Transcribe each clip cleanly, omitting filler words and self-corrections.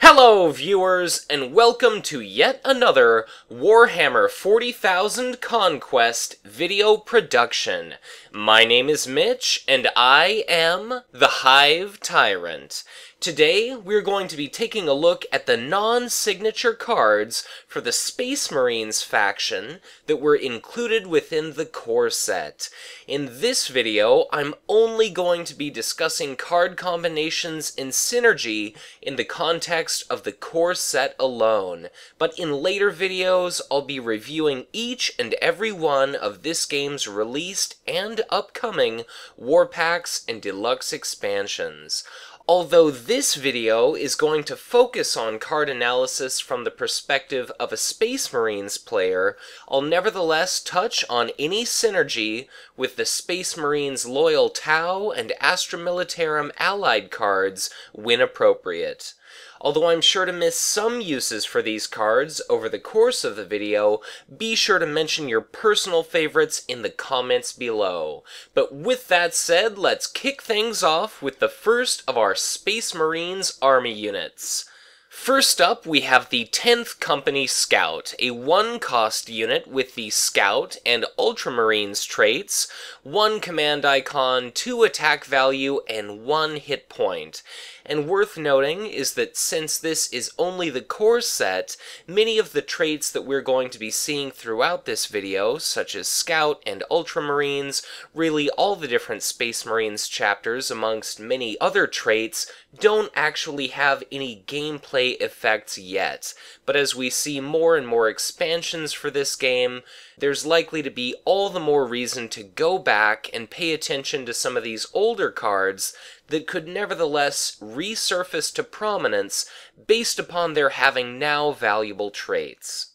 Hello, viewers, and welcome to yet another Warhammer 40,000 Conquest video production. My name is Mitch, and I am the Hive Tyrant. Today, we're going to be taking a look at the non-signature cards for the Space Marines faction that were included within the core set. In this video, I'm only going to be discussing card combinations and synergy in the context of the core set alone, but in later videos, I'll be reviewing each and every one of this game's released and upcoming war packs and deluxe expansions. Although this video is going to focus on card analysis from the perspective of a Space Marines player, I'll nevertheless touch on any synergy with the Space Marines Loyal Tau and Astra Militarum allied cards when appropriate. Although I'm sure to miss some uses for these cards over the course of the video, be sure to mention your personal favorites in the comments below. But with that said, let's kick things off with the first of our Space Marines army units. First up, we have the 10th Company Scout, a one-cost unit with the Scout and Ultramarines traits, one command icon, two attack value, and one hit point. And worth noting is that since this is only the core set, many of the traits that we're going to be seeing throughout this video, such as Scout and Ultramarines, really all the different Space Marines chapters amongst many other traits, don't actually have any gameplay effects yet. But as we see more and more expansions for this game, there's likely to be all the more reason to go back and pay attention to some of these older cards that could nevertheless resurface to prominence based upon their having now valuable traits.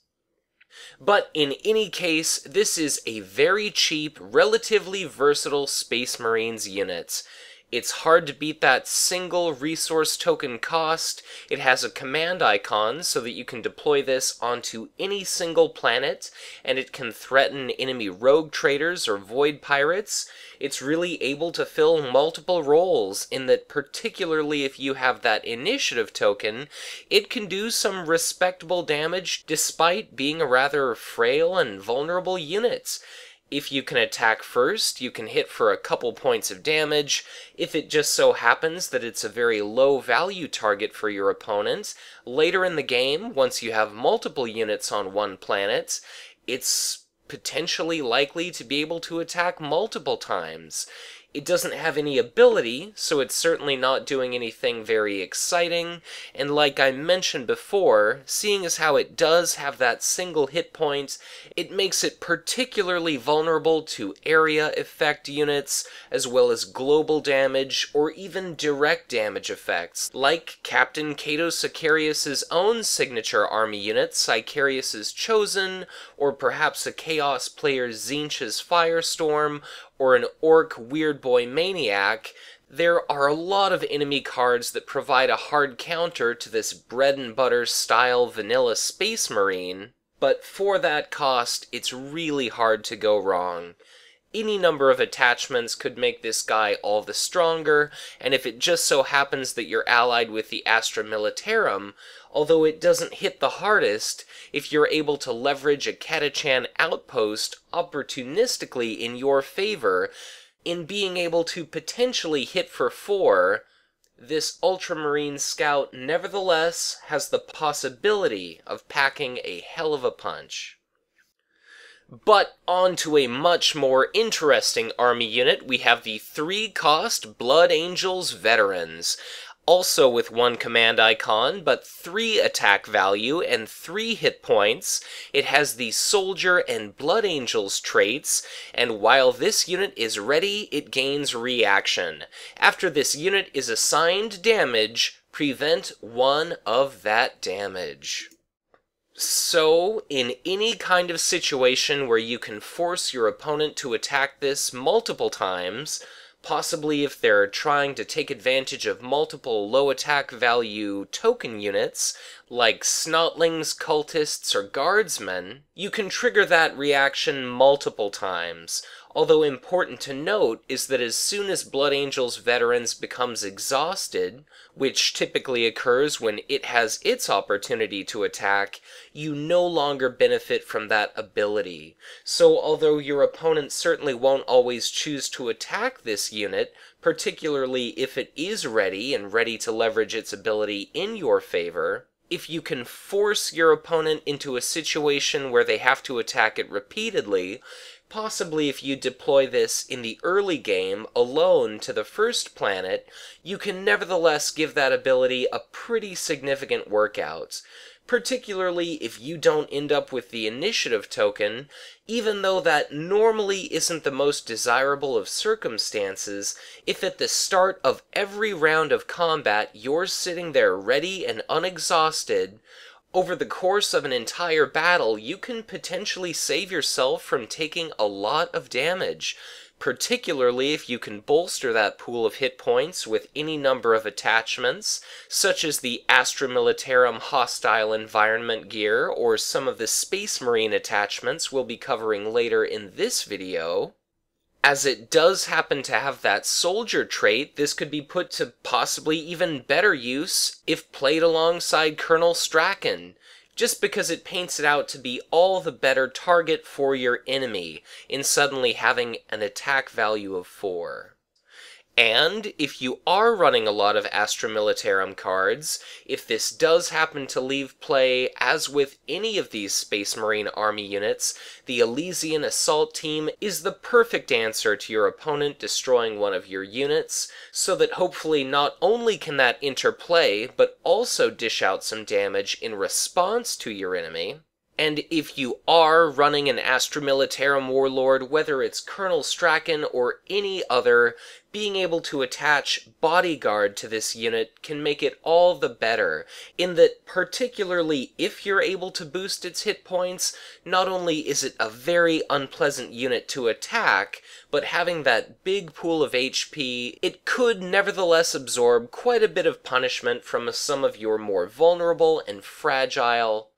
But in any case, this is a very cheap, relatively versatile Space Marines unit. It's hard to beat that single resource token cost. It has a command icon so that you can deploy this onto any single planet, and it can threaten enemy rogue traders or void pirates. It's really able to fill multiple roles in that, particularly if you have that initiative token, it can do some respectable damage despite being a rather frail and vulnerable unit. If you can attack first, you can hit for a couple points of damage. If it just so happens that it's a very low value target for your opponent, later in the game, once you have multiple units on one planet, it's potentially likely to be able to attack multiple times. It doesn't have any ability, so it's certainly not doing anything very exciting, and like I mentioned before, seeing as how it does have that single hit point, it makes it particularly vulnerable to area effect units, as well as global damage, or even direct damage effects, like Captain Cato Sicarius's own signature army unit, Sicarius's Chosen, or perhaps a Chaos player Tzeentch's Firestorm, or an Orc Weird Boy Maniac. There are a lot of enemy cards that provide a hard counter to this bread-and-butter style vanilla Space Marine, but for that cost, it's really hard to go wrong. Any number of attachments could make this guy all the stronger, and if it just so happens that you're allied with the Astra Militarum, although it doesn't hit the hardest, if you're able to leverage a Catachan outpost opportunistically in your favor, in being able to potentially hit for 4, this Ultramarine Scout nevertheless has the possibility of packing a hell of a punch. But on to a much more interesting army unit, we have the 3-cost Blood Angels Veterans. Also with one command icon, but 3 attack value and 3 hit points. It has the Soldier and Blood Angels traits, and while this unit is ready, it gains reaction. After this unit is assigned damage, prevent 1 of that damage. So, in any kind of situation where you can force your opponent to attack this multiple times, possibly if they're trying to take advantage of multiple low attack value token units, like Snotlings, Cultists, or Guardsmen, you can trigger that reaction multiple times, although important to note is that as soon as Blood Angels Veterans becomes exhausted, which typically occurs when it has its opportunity to attack, you no longer benefit from that ability. So although your opponent certainly won't always choose to attack this unit, particularly if it is ready and ready to leverage its ability in your favor, if you can force your opponent into a situation where they have to attack it repeatedly, possibly if you deploy this in the early game alone to the first planet, you can nevertheless give that ability a pretty significant workout. Particularly if you don't end up with the initiative token, even though that normally isn't the most desirable of circumstances, if at the start of every round of combat you're sitting there ready and unexhausted, over the course of an entire battle you can potentially save yourself from taking a lot of damage, particularly if you can bolster that pool of hit points with any number of attachments, such as the Astra Militarum Hostile Environment gear or some of the Space Marine attachments we'll be covering later in this video. As it does happen to have that soldier trait, this could be put to possibly even better use if played alongside Colonel Straken, just because it paints it out to be all the better target for your enemy in suddenly having an attack value of 4. And if you are running a lot of Astra Militarum cards, if this does happen to leave play, as with any of these Space Marine Army units, the Elysian Assault Team is the perfect answer to your opponent destroying one of your units, so that hopefully not only can that interplay, but also dish out some damage in response to your enemy. And if you are running an Astra Militarum Warlord, whether it's Colonel Straken or any other, being able to attach Bodyguard to this unit can make it all the better, in that particularly if you're able to boost its hit points, not only is it a very unpleasant unit to attack, but having that big pool of HP, it could nevertheless absorb quite a bit of punishment from some of your more vulnerable and fragile,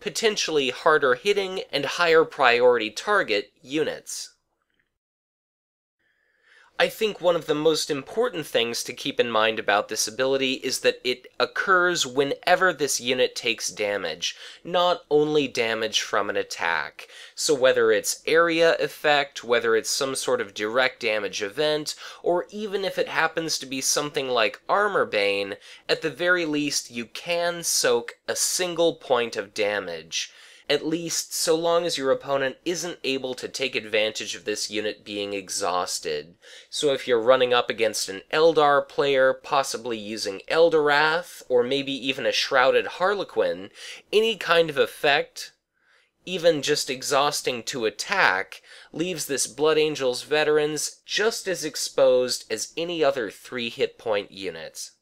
potentially harder hitting and higher priority target units. I think one of the most important things to keep in mind about this ability is that it occurs whenever this unit takes damage, not only damage from an attack. So whether it's area effect, whether it's some sort of direct damage event, or even if it happens to be something like Armor Bane, at the very least you can soak a single point of damage, at least so long as your opponent isn't able to take advantage of this unit being exhausted. So if you're running up against an Eldar player, possibly using Eldorath, or maybe even a Shrouded Harlequin, any kind of effect, even just exhausting to attack, leaves this Blood Angels Veterans just as exposed as any other 3-hit-point unit.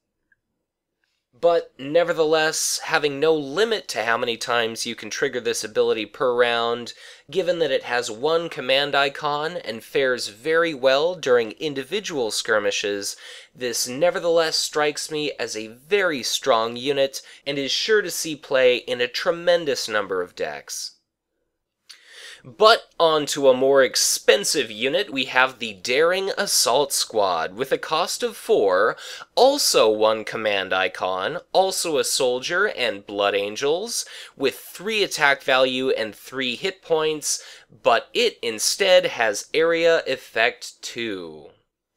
But nevertheless, having no limit to how many times you can trigger this ability per round, given that it has one command icon and fares very well during individual skirmishes, this nevertheless strikes me as a very strong unit and is sure to see play in a tremendous number of decks. But on to a more expensive unit, we have the Daring Assault Squad, with a cost of 4, also one command icon, also a soldier and Blood Angels, with 3 attack value and 3 hit points, but it instead has area effect 2.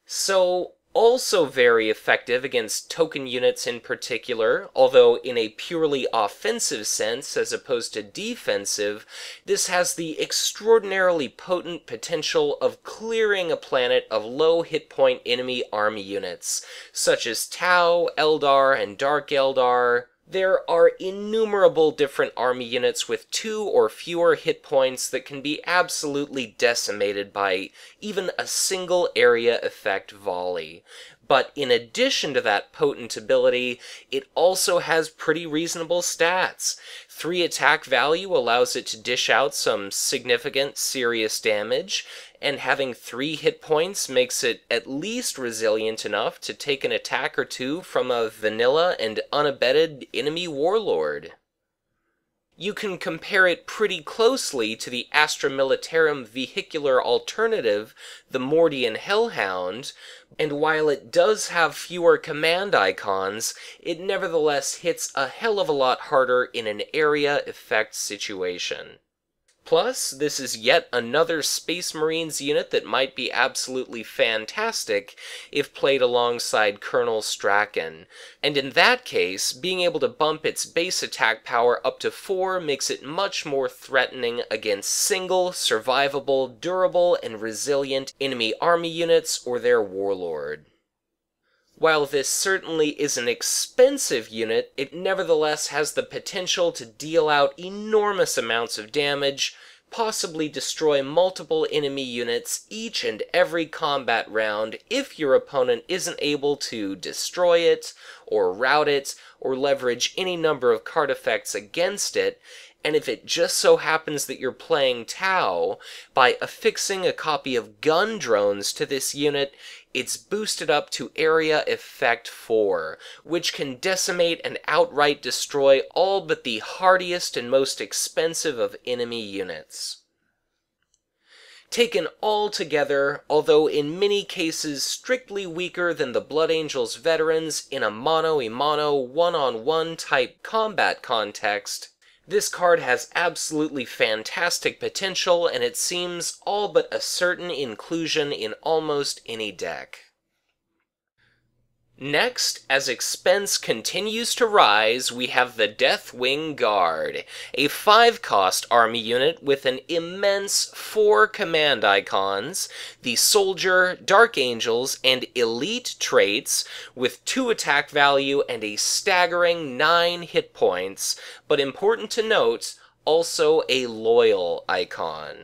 So, also very effective against token units in particular, although in a purely offensive sense as opposed to defensive, this has the extraordinarily potent potential of clearing a planet of low hit point enemy army units, such as Tau, Eldar, and Dark Eldar. There are innumerable different army units with 2 or fewer hit points that can be absolutely decimated by even a single area effect volley. But in addition to that potent ability, it also has pretty reasonable stats. 3 attack value allows it to dish out some significant, serious damage, and having 3 hit points makes it at least resilient enough to take an attack or 2 from a vanilla and unabated enemy warlord. You can compare it pretty closely to the Astra Militarum vehicular alternative, the Mordian Hellhound, and while it does have fewer command icons, it nevertheless hits a hell of a lot harder in an area effect situation. Plus, this is yet another Space Marines unit that might be absolutely fantastic if played alongside Colonel Straken. And in that case, being able to bump its base attack power up to 4 makes it much more threatening against single, survivable, durable, and resilient enemy army units or their warlord. While this certainly is an expensive unit, it nevertheless has the potential to deal out enormous amounts of damage, possibly destroy multiple enemy units each and every combat round if your opponent isn't able to destroy it, or rout it, or leverage any number of card effects against it, and if it just so happens that you're playing Tau, by affixing a copy of gun drones to this unit, it's boosted up to Area Effect 4, which can decimate and outright destroy all but the hardiest and most expensive of enemy units. Taken all together, although in many cases strictly weaker than the Blood Angels Veterans in a mano-a-mano, one-on-one type combat context, this card has absolutely fantastic potential, and it seems all but a certain inclusion in almost any deck. Next, as expense continues to rise, we have the Deathwing Guard, a 5-cost army unit with an immense 4 command icons, the Soldier, Dark Angels, and Elite traits, with 2 attack value and a staggering 9 hit points, but important to note, also a Loyal icon.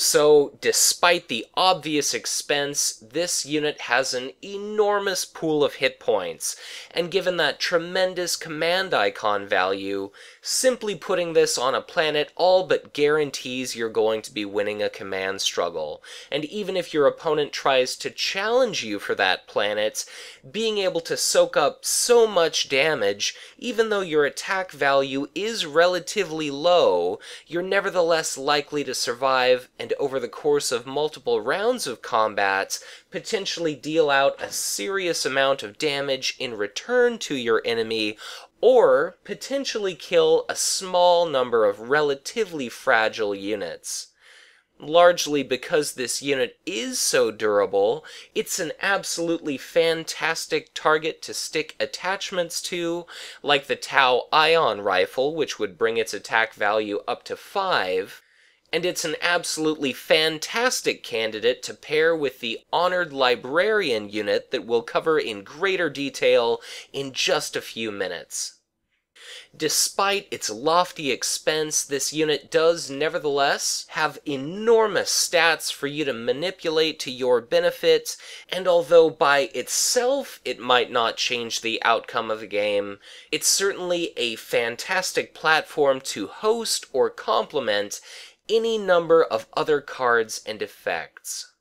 So, despite the obvious expense, this unit has an enormous pool of hit points, and given that tremendous command icon value, simply putting this on a planet all but guarantees you're going to be winning a command struggle. And even if your opponent tries to challenge you for that planet, being able to soak up so much damage, even though your attack value is relatively low, you're nevertheless likely to survive and over the course of multiple rounds of combat, potentially deal out a serious amount of damage in return to your enemy, or potentially kill a small number of relatively fragile units. Largely because this unit is so durable, it's an absolutely fantastic target to stick attachments to, like the Tau Ion Rifle, which would bring its attack value up to 5, and it's an absolutely fantastic candidate to pair with the Honored Librarian unit that we'll cover in greater detail in just a few minutes. Despite its lofty expense, this unit does nevertheless have enormous stats for you to manipulate to your benefit, and although by itself it might not change the outcome of the game, it's certainly a fantastic platform to host or complement any number of other cards and effects.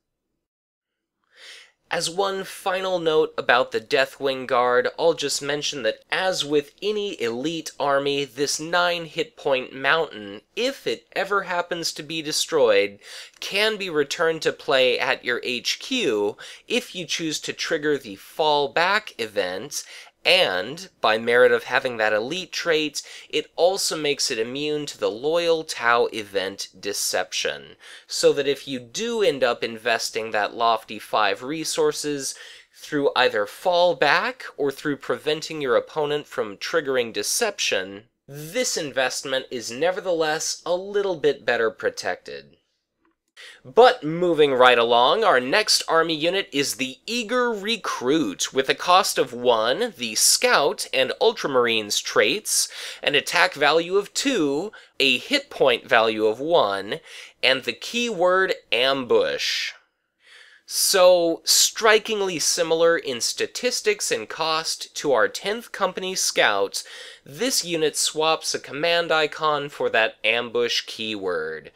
As one final note about the Deathwing Guard, I'll just mention that as with any elite army, this 9 hit point mountain, if it ever happens to be destroyed, can be returned to play at your HQ if you choose to trigger the Fall Back event, and, by merit of having that elite trait, it also makes it immune to the Loyal Tau event Deception, so that if you do end up investing that lofty 5 resources through either Fall Back or through preventing your opponent from triggering Deception, this investment is nevertheless a little bit better protected. But moving right along, our next army unit is the Eager Recruit, with a cost of 1, the Scout and Ultramarines traits, an attack value of 2, a hit point value of 1, and the keyword Ambush. so strikingly similar in statistics and cost to our 10th Company Scouts, this unit swaps a command icon for that ambush keyword.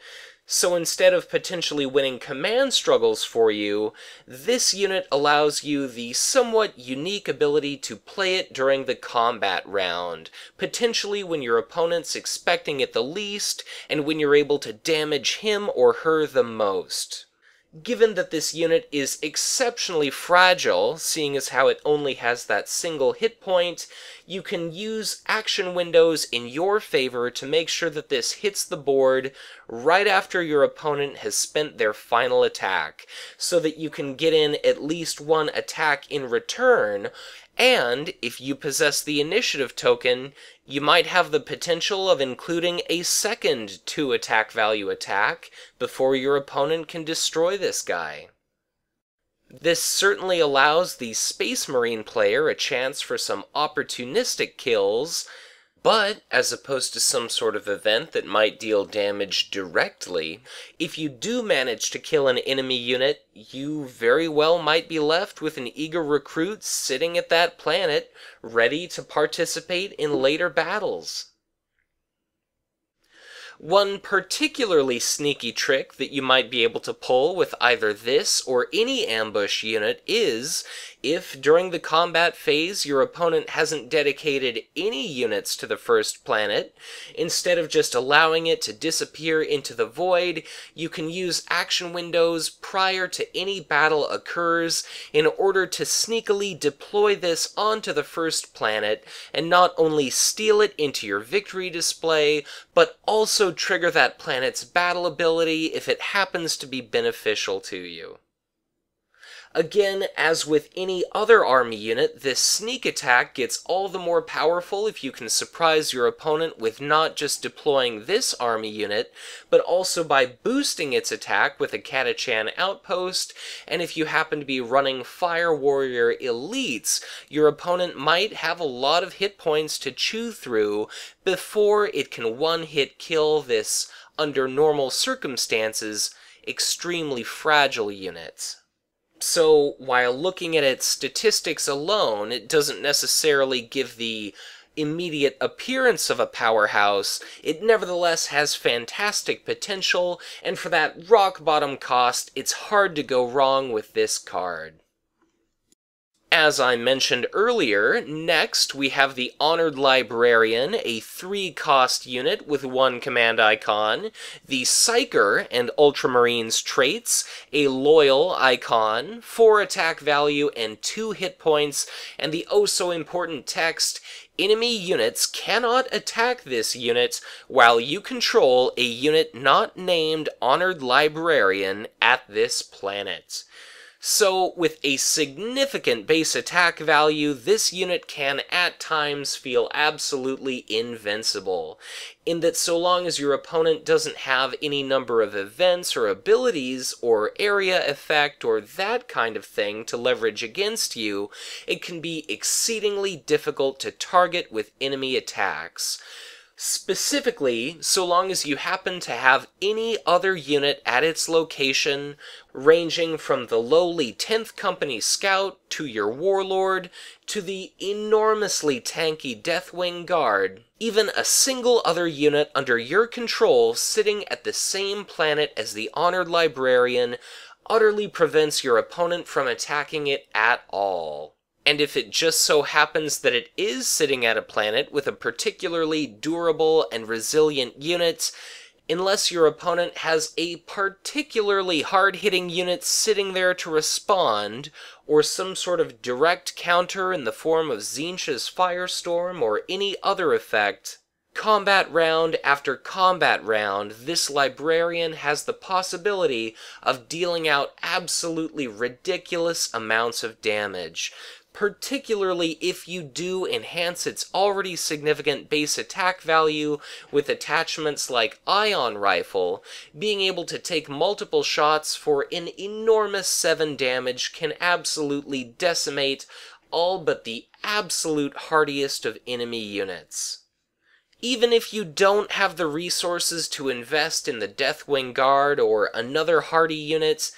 So instead of potentially winning command struggles for you, this unit allows you the somewhat unique ability to play it during the combat round, potentially when your opponent's expecting it the least, and when you're able to damage him or her the most. Given that this unit is exceptionally fragile, seeing as how it only has that single hit point, you can use action windows in your favor to make sure that this hits the board right after your opponent has spent their final attack, so that you can get in at least one attack in return, and if you possess the initiative token, you might have the potential of including a second 2-attack-value attack before your opponent can destroy this guy. This certainly allows the Space Marine player a chance for some opportunistic kills, but, as opposed to some sort of event that might deal damage directly, if you do manage to kill an enemy unit, you very well might be left with an eager recruit sitting at that planet, ready to participate in later battles. One particularly sneaky trick that you might be able to pull with either this or any ambush unit is, if during the combat phase your opponent hasn't dedicated any units to the first planet, instead of just allowing it to disappear into the void, you can use action windows prior to any battle occurs in order to sneakily deploy this onto the first planet, and not only steal it into your victory display, but also trigger that planet's battle ability if it happens to be beneficial to you. Again, as with any other army unit, this sneak attack gets all the more powerful if you can surprise your opponent with not just deploying this army unit, but also by boosting its attack with a Catachan outpost, and if you happen to be running Fire Warrior Elites, your opponent might have a lot of hit points to chew through before it can one-hit kill this, under normal circumstances, extremely fragile unit. So, while looking at its statistics alone, it doesn't necessarily give the immediate appearance of a powerhouse, it nevertheless has fantastic potential, and for that rock-bottom cost, it's hard to go wrong with this card. As I mentioned earlier, next we have the Honored Librarian, a 3-cost unit with 1 command icon, the Psyker and Ultramarines traits, a loyal icon, 4 attack value and 2 hit points, and the oh-so-important text, enemy units cannot attack this unit while you control a unit not named Honored Librarian at this planet. So, with a significant base attack value, this unit can at times feel absolutely invincible, in that so long as your opponent doesn't have any number of events or abilities or area effect or that kind of thing to leverage against you, it can be exceedingly difficult to target with enemy attacks. Specifically, so long as you happen to have any other unit at its location, ranging from the lowly 10th Company Scout to your Warlord to the enormously tanky Deathwing Guard, even a single other unit under your control sitting at the same planet as the Honored Librarian utterly prevents your opponent from attacking it at all. And if it just so happens that it is sitting at a planet with a particularly durable and resilient unit, unless your opponent has a particularly hard-hitting unit sitting there to respond, or some sort of direct counter in the form of Tzeentch's Firestorm or any other effect, combat round after combat round, this librarian has the possibility of dealing out absolutely ridiculous amounts of damage, particularly if you do enhance its already significant base attack value with attachments like Ion Rifle. Being able to take multiple shots for an enormous 7 damage can absolutely decimate all but the absolute hardiest of enemy units. Even if you don't have the resources to invest in the Deathwing Guard or another hardy unit,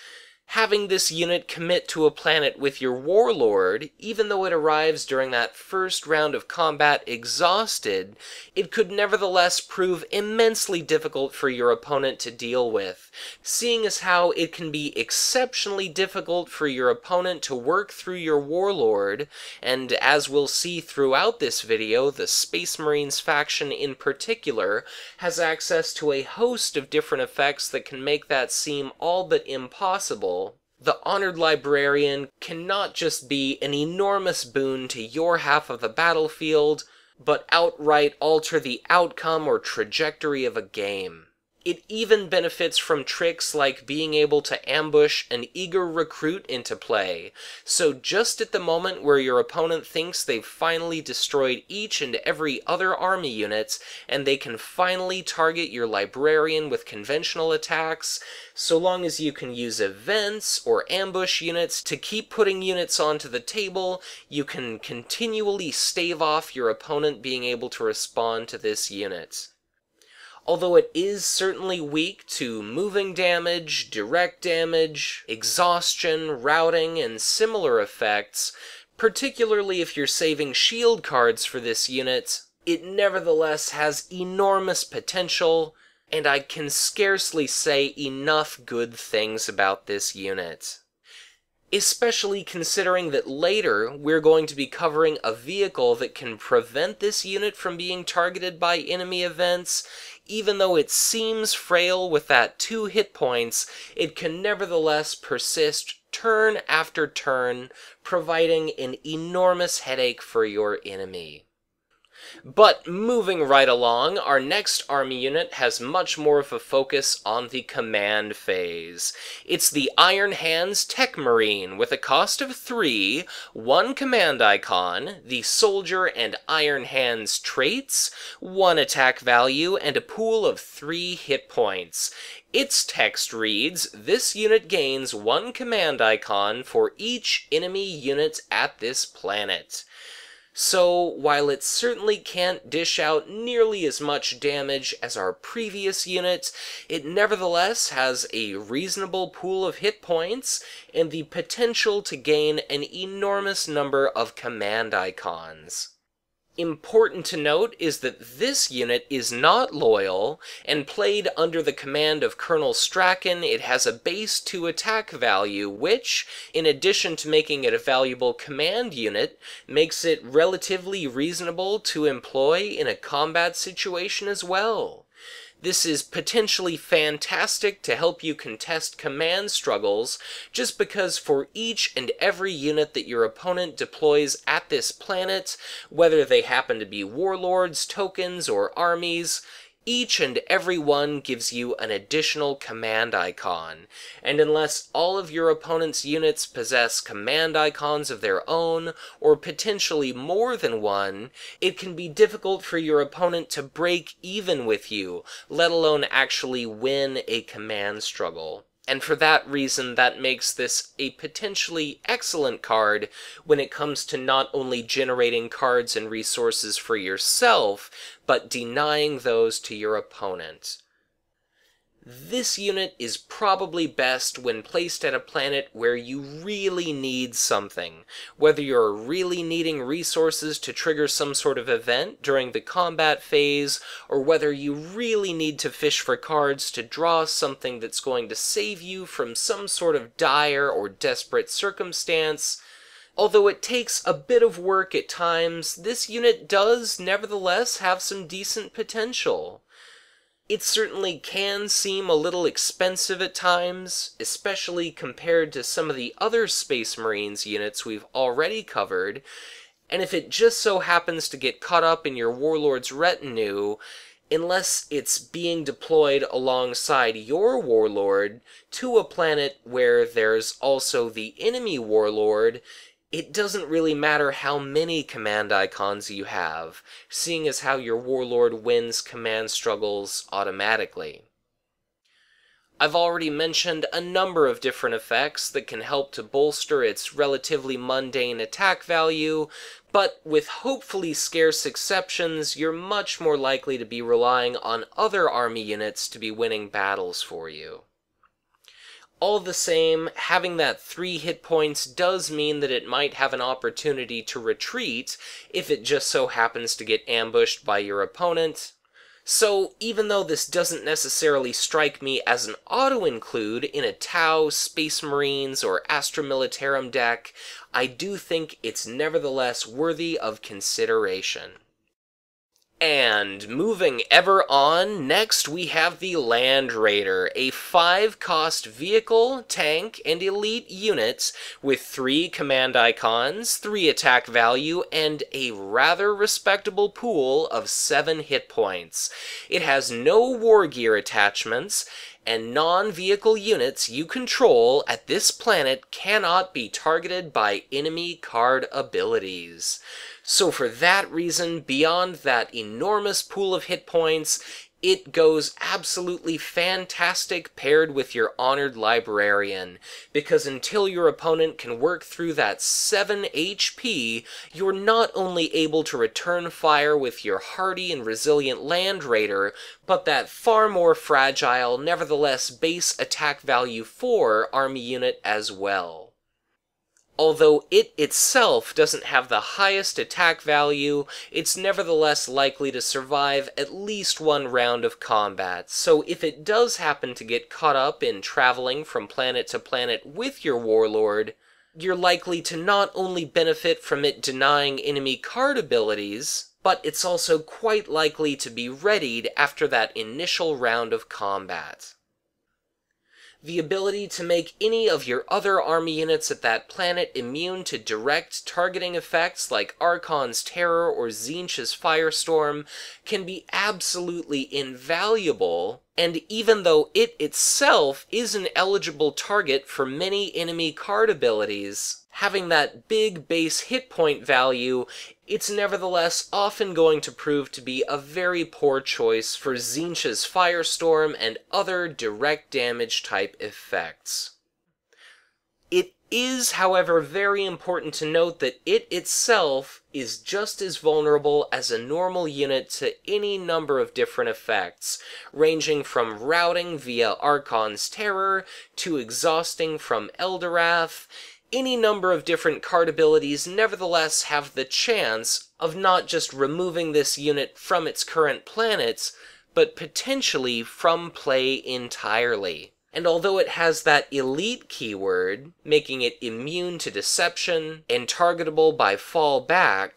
having this unit commit to a planet with your warlord, even though it arrives during that first round of combat exhausted, it could nevertheless prove immensely difficult for your opponent to deal with, seeing as how it can be exceptionally difficult for your opponent to work through your warlord, and as we'll see throughout this video, the Space Marines faction in particular has access to a host of different effects that can make that seem all but impossible. The Honored Librarian cannot just be an enormous boon to your half of the battlefield, but outright alter the outcome or trajectory of a game. It even benefits from tricks like being able to ambush an eager recruit into play, so just at the moment where your opponent thinks they've finally destroyed each and every other army units, and they can finally target your librarian with conventional attacks, so long as you can use events or ambush units to keep putting units onto the table, you can continually stave off your opponent being able to respond to this unit. Although it is certainly weak to moving damage, direct damage, exhaustion, routing, and similar effects, particularly if you're saving shield cards for this unit, it nevertheless has enormous potential, and I can scarcely say enough good things about this unit. Especially considering that later we're going to be covering a vehicle that can prevent this unit from being targeted by enemy events. Even though it seems frail with that 2 hit points, it can nevertheless persist turn after turn, providing an enormous headache for your enemy. But moving right along, our next army unit has much more of a focus on the command phase. It's the Iron Hands Tech Marine with a cost of 3, 1 command icon, the Soldier and Iron Hands traits, 1 attack value, and a pool of 3 hit points. Its text reads, "This unit gains 1 command icon for each enemy unit at this planet." So, while it certainly can't dish out nearly as much damage as our previous unit, it nevertheless has a reasonable pool of hit points and the potential to gain an enormous number of command icons. Important to note is that this unit is not loyal, and played under the command of Colonel Straken, it has a base 2 attack value, which, in addition to making it a valuable command unit, makes it relatively reasonable to employ in a combat situation as well. This is potentially fantastic to help you contest command struggles, just because for each and every unit that your opponent deploys at this planet, whether they happen to be warlords, tokens, or armies, each and every one gives you an additional command icon, and unless all of your opponent's units possess command icons of their own, or potentially more than one, it can be difficult for your opponent to break even with you, let alone actually win a command struggle. And for that reason, that makes this a potentially excellent card when it comes to not only generating cards and resources for yourself, but denying those to your opponent. This unit is probably best when placed at a planet where you really need something, whether you're really needing resources to trigger some sort of event during the combat phase, or whether you really need to fish for cards to draw something that's going to save you from some sort of dire or desperate circumstance. Although it takes a bit of work at times, this unit does nevertheless have some decent potential. It certainly can seem a little expensive at times, especially compared to some of the other Space Marines units we've already covered, and if it just so happens to get caught up in your warlord's retinue, unless it's being deployed alongside your warlord to a planet where there's also the enemy warlord, it doesn't really matter how many command icons you have, seeing as how your warlord wins command struggles automatically. I've already mentioned a number of different effects that can help to bolster its relatively mundane attack value, but with hopefully scarce exceptions, you're much more likely to be relying on other army units to be winning battles for you. All the same, having that 3 hit points does mean that it might have an opportunity to retreat if it just so happens to get ambushed by your opponent. So, even though this doesn't necessarily strike me as an auto-include in a Tau, Space Marines, or Astra Militarum deck, I do think it's nevertheless worthy of consideration. And moving ever on, next we have the Land Raider, a 5-cost vehicle, tank, and elite units with 3 command icons, 3 attack value, and a rather respectable pool of 7 hit points. It has no war gear attachments, and non-vehicle units you control at this planet cannot be targeted by enemy card abilities. So for that reason, beyond that enormous pool of hit points, it goes absolutely fantastic paired with your Honored Librarian, because until your opponent can work through that 7 HP, you're not only able to return fire with your hardy and resilient Land Raider, but that far more fragile, nevertheless base attack value 4 army unit as well. Although it itself doesn't have the highest attack value, it's nevertheless likely to survive at least 1 round of combat, so if it does happen to get caught up in traveling from planet to planet with your warlord, you're likely to not only benefit from it denying enemy card abilities, but it's also quite likely to be readied after that initial round of combat. The ability to make any of your other army units at that planet immune to direct targeting effects like Archon's Terror or Tzeentch's Firestorm can be absolutely invaluable, and even though it itself is an eligible target for many enemy card abilities, having that big base hit point value, it's nevertheless often going to prove to be a very poor choice for Tzeentch's Firestorm and other direct damage type effects. It is, however, very important to note that it itself is just as vulnerable as a normal unit to any number of different effects, ranging from routing via Archon's Terror to exhausting from Eldorath. Any number of different card abilities nevertheless have the chance of not just removing this unit from its current planets, but potentially from play entirely. And although it has that elite keyword, making it immune to deception and targetable by fallback,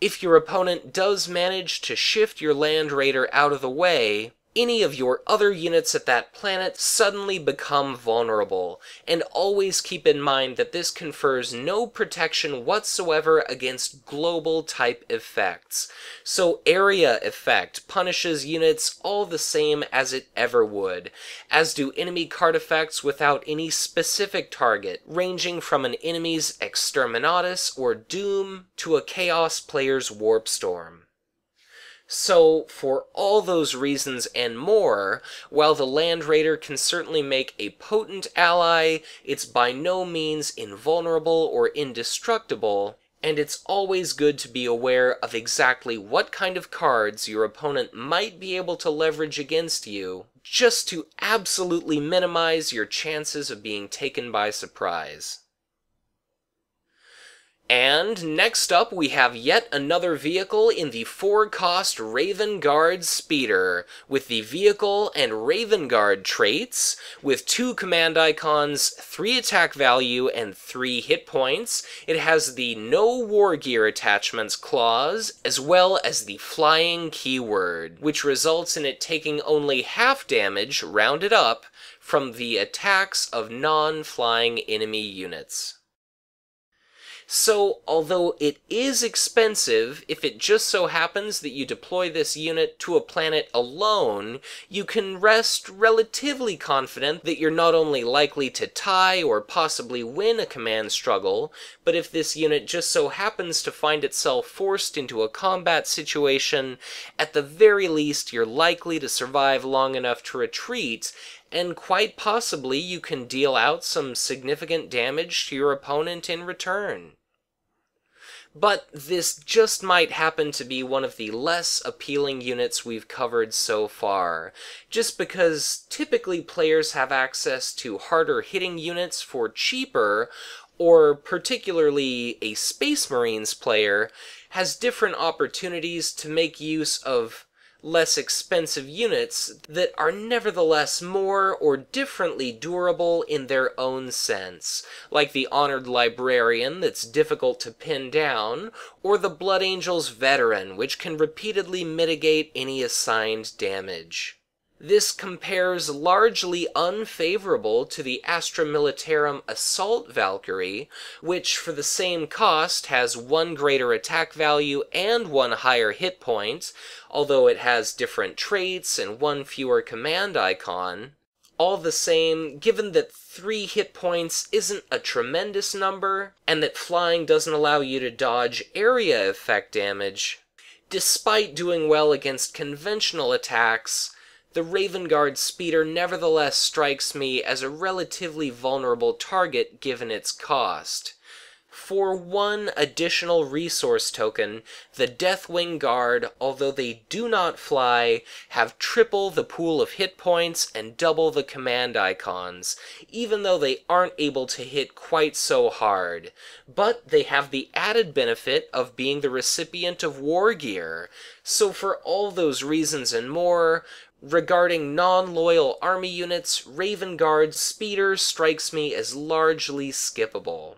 if your opponent does manage to shift your Land Raider out of the way, any of your other units at that planet suddenly become vulnerable, and always keep in mind that this confers no protection whatsoever against global type effects. So area effect punishes units all the same as it ever would, as do enemy card effects without any specific target, ranging from an enemy's Exterminatus or Doom to a Chaos player's Warp Storm. So, for all those reasons and more, while the Land Raider can certainly make a potent ally, it's by no means invulnerable or indestructible, and it's always good to be aware of exactly what kind of cards your opponent might be able to leverage against you, just to absolutely minimize your chances of being taken by surprise. And next up we have yet another vehicle in the 4-cost Raven Guard Speeder, with the Vehicle and Raven Guard traits, with 2 command icons, 3 attack value, and 3 hit points. It has the No War Gear Attachments clause, as well as the Flying keyword, which results in it taking only half damage, rounded up, from the attacks of non-flying enemy units. So, although it is expensive, if it just so happens that you deploy this unit to a planet alone, you can rest relatively confident that you're not only likely to tie or possibly win a command struggle, but if this unit just so happens to find itself forced into a combat situation, at the very least you're likely to survive long enough to retreat, and quite possibly you can deal out some significant damage to your opponent in return. but this just might happen to be one of the less appealing units we've covered so far, just because typically players have access to harder-hitting units for cheaper, or particularly a Space Marines player has different opportunities to make use of less expensive units that are nevertheless more or differently durable in their own sense, like the Honored Librarian that's difficult to pin down, or the Blood Angels Veteran, which can repeatedly mitigate any assigned damage. This compares largely unfavorable to the Astra Militarum Assault Valkyrie, which for the same cost has one greater attack value and one higher hit point, although it has different traits and one fewer command icon. All the same, given that 3 hit points isn't a tremendous number, and that flying doesn't allow you to dodge area effect damage, despite doing well against conventional attacks, the Raven Guard Speeder nevertheless strikes me as a relatively vulnerable target given its cost. For one additional resource token, the Deathwing Guard, although they do not fly, have triple the pool of hit points and double the command icons, even though they aren't able to hit quite so hard. But they have the added benefit of being the recipient of war gear. So for all those reasons and more, regarding non-loyal army units, Raven Guard Speeder strikes me as largely skippable.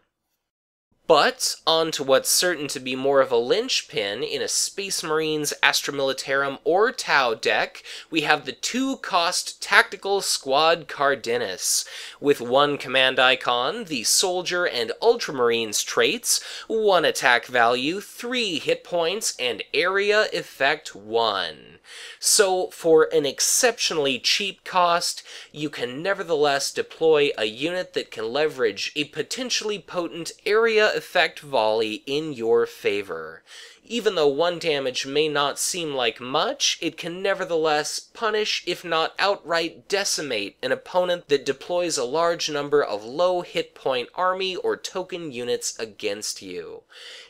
But, on to what's certain to be more of a linchpin in a Space Marines, Astra Militarum, or Tau deck, we have the 2-cost Tactical Squad Cardenas. With one command icon, the Soldier and Ultramarines traits, 1 attack value, 3 hit points, and area effect 1. So, for an exceptionally cheap cost, you can nevertheless deploy a unit that can leverage a potentially potent area effect volley in your favor. Even though 1 damage may not seem like much, it can nevertheless punish, if not outright decimate, an opponent that deploys a large number of low hit point army or token units against you.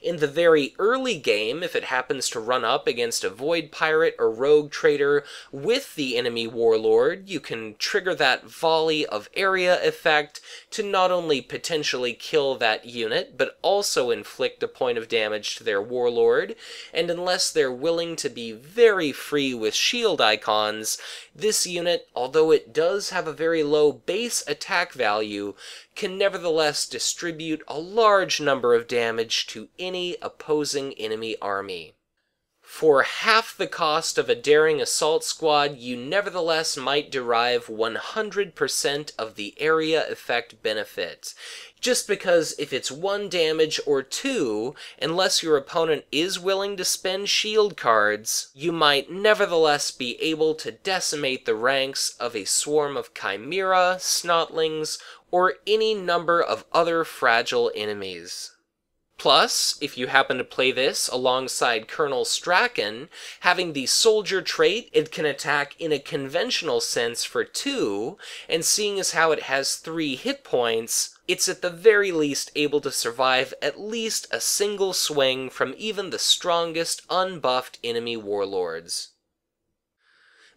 In the very early game, if it happens to run up against a Void Pirate or Rogue Trader with the enemy Warlord, you can trigger that volley of area effect to not only potentially kill that unit, but also inflict a point of damage to their Warlord, and unless they're willing to be very free with shield icons, this unit, although it does have a very low base attack value, can nevertheless distribute a large number of damage to any opposing enemy army. For half the cost of a Daring Assault Squad, you nevertheless might derive 100% of the area effect benefit. Just because if it's 1 damage or 2, unless your opponent is willing to spend shield cards, you might nevertheless be able to decimate the ranks of a swarm of Chimera, Snotlings, or any number of other fragile enemies. Plus, if you happen to play this alongside Colonel Straken, having the Soldier trait, it can attack in a conventional sense for 2, and seeing as how it has 3 hit points, it's at the very least able to survive at least a single swing from even the strongest unbuffed enemy warlords.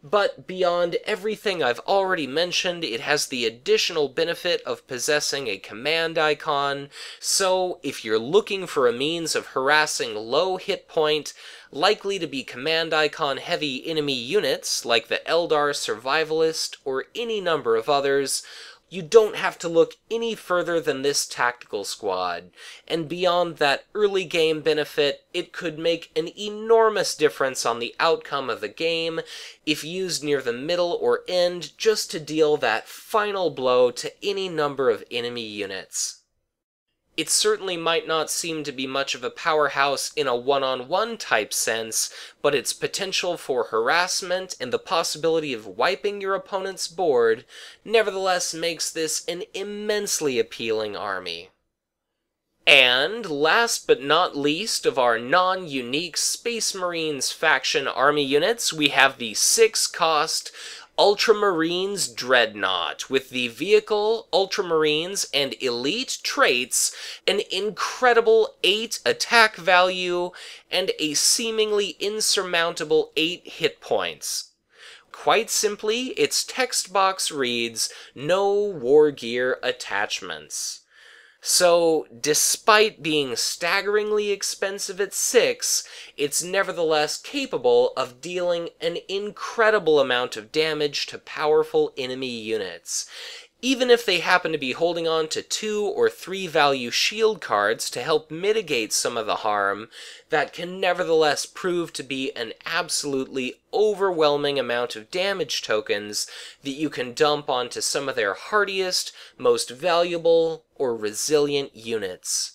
But beyond everything I've already mentioned, it has the additional benefit of possessing a command icon, so if you're looking for a means of harassing low hit point, likely to be command icon heavy enemy units like the Eldar Survivalist or any number of others, you don't have to look any further than this Tactical Squad, and beyond that early game benefit, it could make an enormous difference on the outcome of the game if used near the middle or end just to deal that final blow to any number of enemy units. It certainly might not seem to be much of a powerhouse in a one-on-one type sense, but its potential for harassment and the possibility of wiping your opponent's board nevertheless makes this an immensely appealing army. And, last but not least of our non-unique Space Marines faction army units, we have the 6-cost Ultramarines Dreadnought. With the vehicle, Ultramarines, and elite traits, an incredible 8 attack value, and a seemingly insurmountable 8 hit points. Quite simply, its text box reads, "No war gear attachments." So, despite being staggeringly expensive at 6, it's nevertheless capable of dealing an incredible amount of damage to powerful enemy units, even if they happen to be holding on to 2 or 3 value shield cards to help mitigate some of the harm. That can nevertheless prove to be an absolutely overwhelming amount of damage tokens that you can dump onto some of their hardiest, most valuable, or resilient units.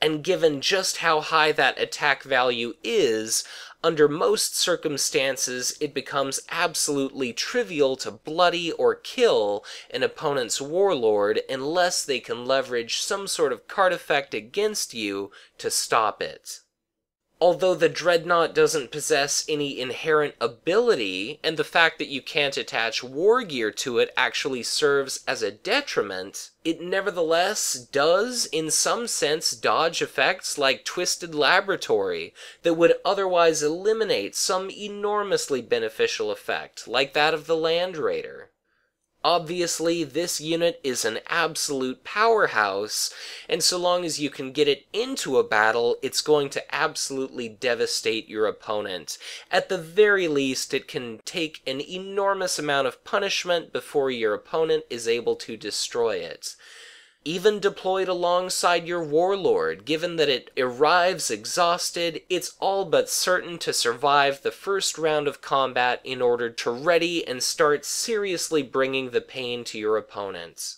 And given just how high that attack value is, under most circumstances it becomes absolutely trivial to bloody or kill an opponent's warlord unless they can leverage some sort of card effect against you to stop it. Although the Dreadnought doesn't possess any inherent ability, and the fact that you can't attach war gear to it actually serves as a detriment, it nevertheless does, in some sense, dodge effects like Twisted Laboratory that would otherwise eliminate some enormously beneficial effect, like that of the Land Raider. Obviously, this unit is an absolute powerhouse, and so long as you can get it into a battle, it's going to absolutely devastate your opponent. At the very least, it can take an enormous amount of punishment before your opponent is able to destroy it. Even deployed alongside your warlord, given that it arrives exhausted, it's all but certain to survive the first round of combat in order to ready and start seriously bringing the pain to your opponents.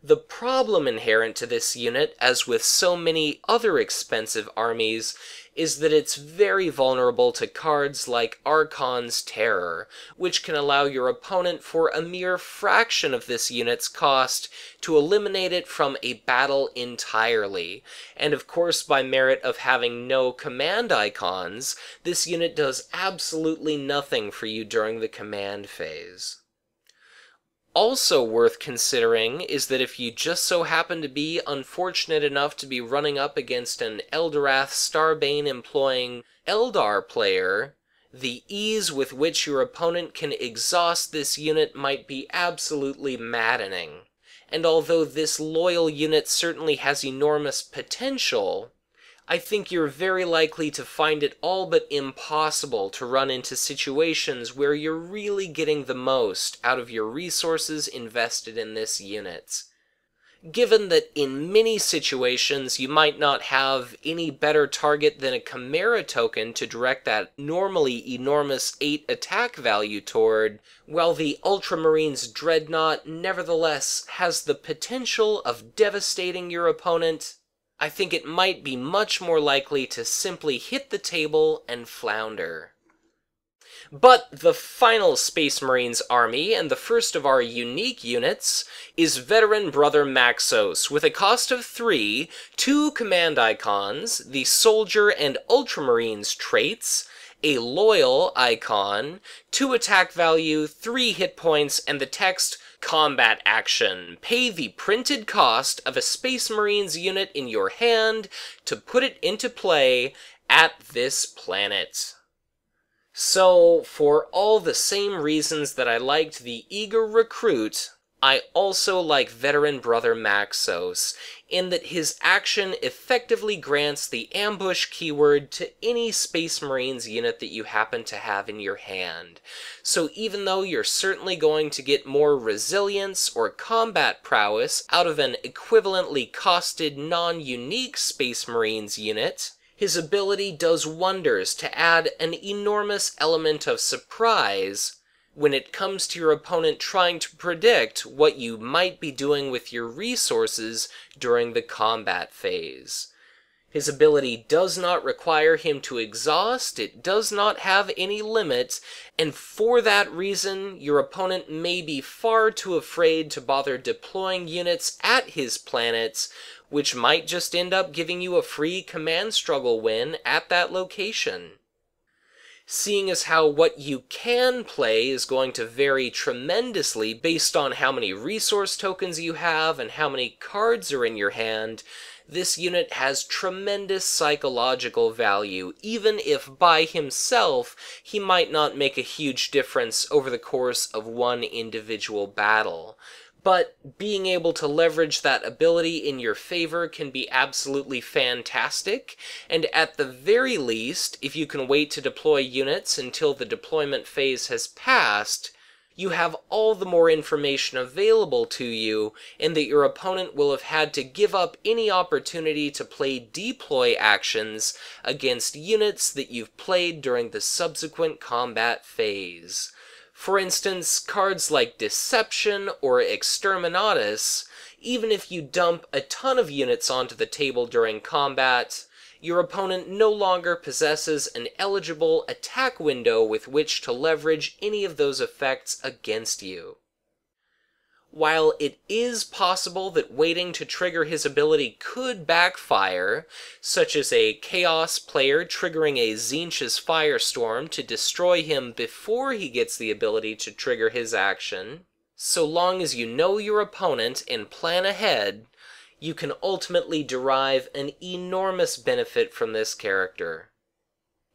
The problem inherent to this unit, as with so many other expensive armies, is that it's very vulnerable to cards like Archon's Terror, which can allow your opponent for a mere fraction of this unit's cost to eliminate it from a battle entirely. And of course, by merit of having no command icons, this unit does absolutely nothing for you during the command phase. Also worth considering is that if you just so happen to be unfortunate enough to be running up against an Eldorath Starbane employing Eldar player, the ease with which your opponent can exhaust this unit might be absolutely maddening. And although this loyal unit certainly has enormous potential, I think you're very likely to find it all but impossible to run into situations where you're really getting the most out of your resources invested in this unit. Given that in many situations you might not have any better target than a Chimera token to direct that normally enormous 8 attack value toward, while the Ultramarines Dreadnought nevertheless has the potential of devastating your opponent, I think it might be much more likely to simply hit the table and flounder. But the final Space Marines army, and the first of our unique units, is Veteran Brother Maxos, with a cost of 3, 2 command icons, the Soldier and Ultramarines traits, a Loyal icon, 2 attack value, 3 hit points, and the text, "Combat Action. Pay the printed cost of a Space Marines unit in your hand to put it into play at this planet." So, for all the same reasons that I liked the Eager Recruit, I also like Veteran Brother Maxos, in that his action effectively grants the ambush keyword to any Space Marines unit that you happen to have in your hand. So even though you're certainly going to get more resilience or combat prowess out of an equivalently costed non-unique Space Marines unit, his ability does wonders to add an enormous element of surprise when it comes to your opponent trying to predict what you might be doing with your resources during the combat phase. His ability does not require him to exhaust, it does not have any limits, and for that reason, your opponent may be far too afraid to bother deploying units at his planets, which might just end up giving you a free command struggle win at that location. seeing as how what you can play is going to vary tremendously based on how many resource tokens you have and how many cards are in your hand, this unit has tremendous psychological value, even if by himself he might not make a huge difference over the course of one individual battle. But being able to leverage that ability in your favor can be absolutely fantastic, and at the very least, if you can wait to deploy units until the deployment phase has passed, you have all the more information available to you, and that your opponent will have had to give up any opportunity to play deploy actions against units that you've played during the subsequent combat phase. For instance, cards like Deception or Exterminatus, even if you dump a ton of units onto the table during combat, your opponent no longer possesses an eligible attack window with which to leverage any of those effects against you. While it is possible that waiting to trigger his ability could backfire, such as a Chaos player triggering a Tzeentch's Firestorm to destroy him before he gets the ability to trigger his action, so long as you know your opponent and plan ahead, you can ultimately derive an enormous benefit from this character.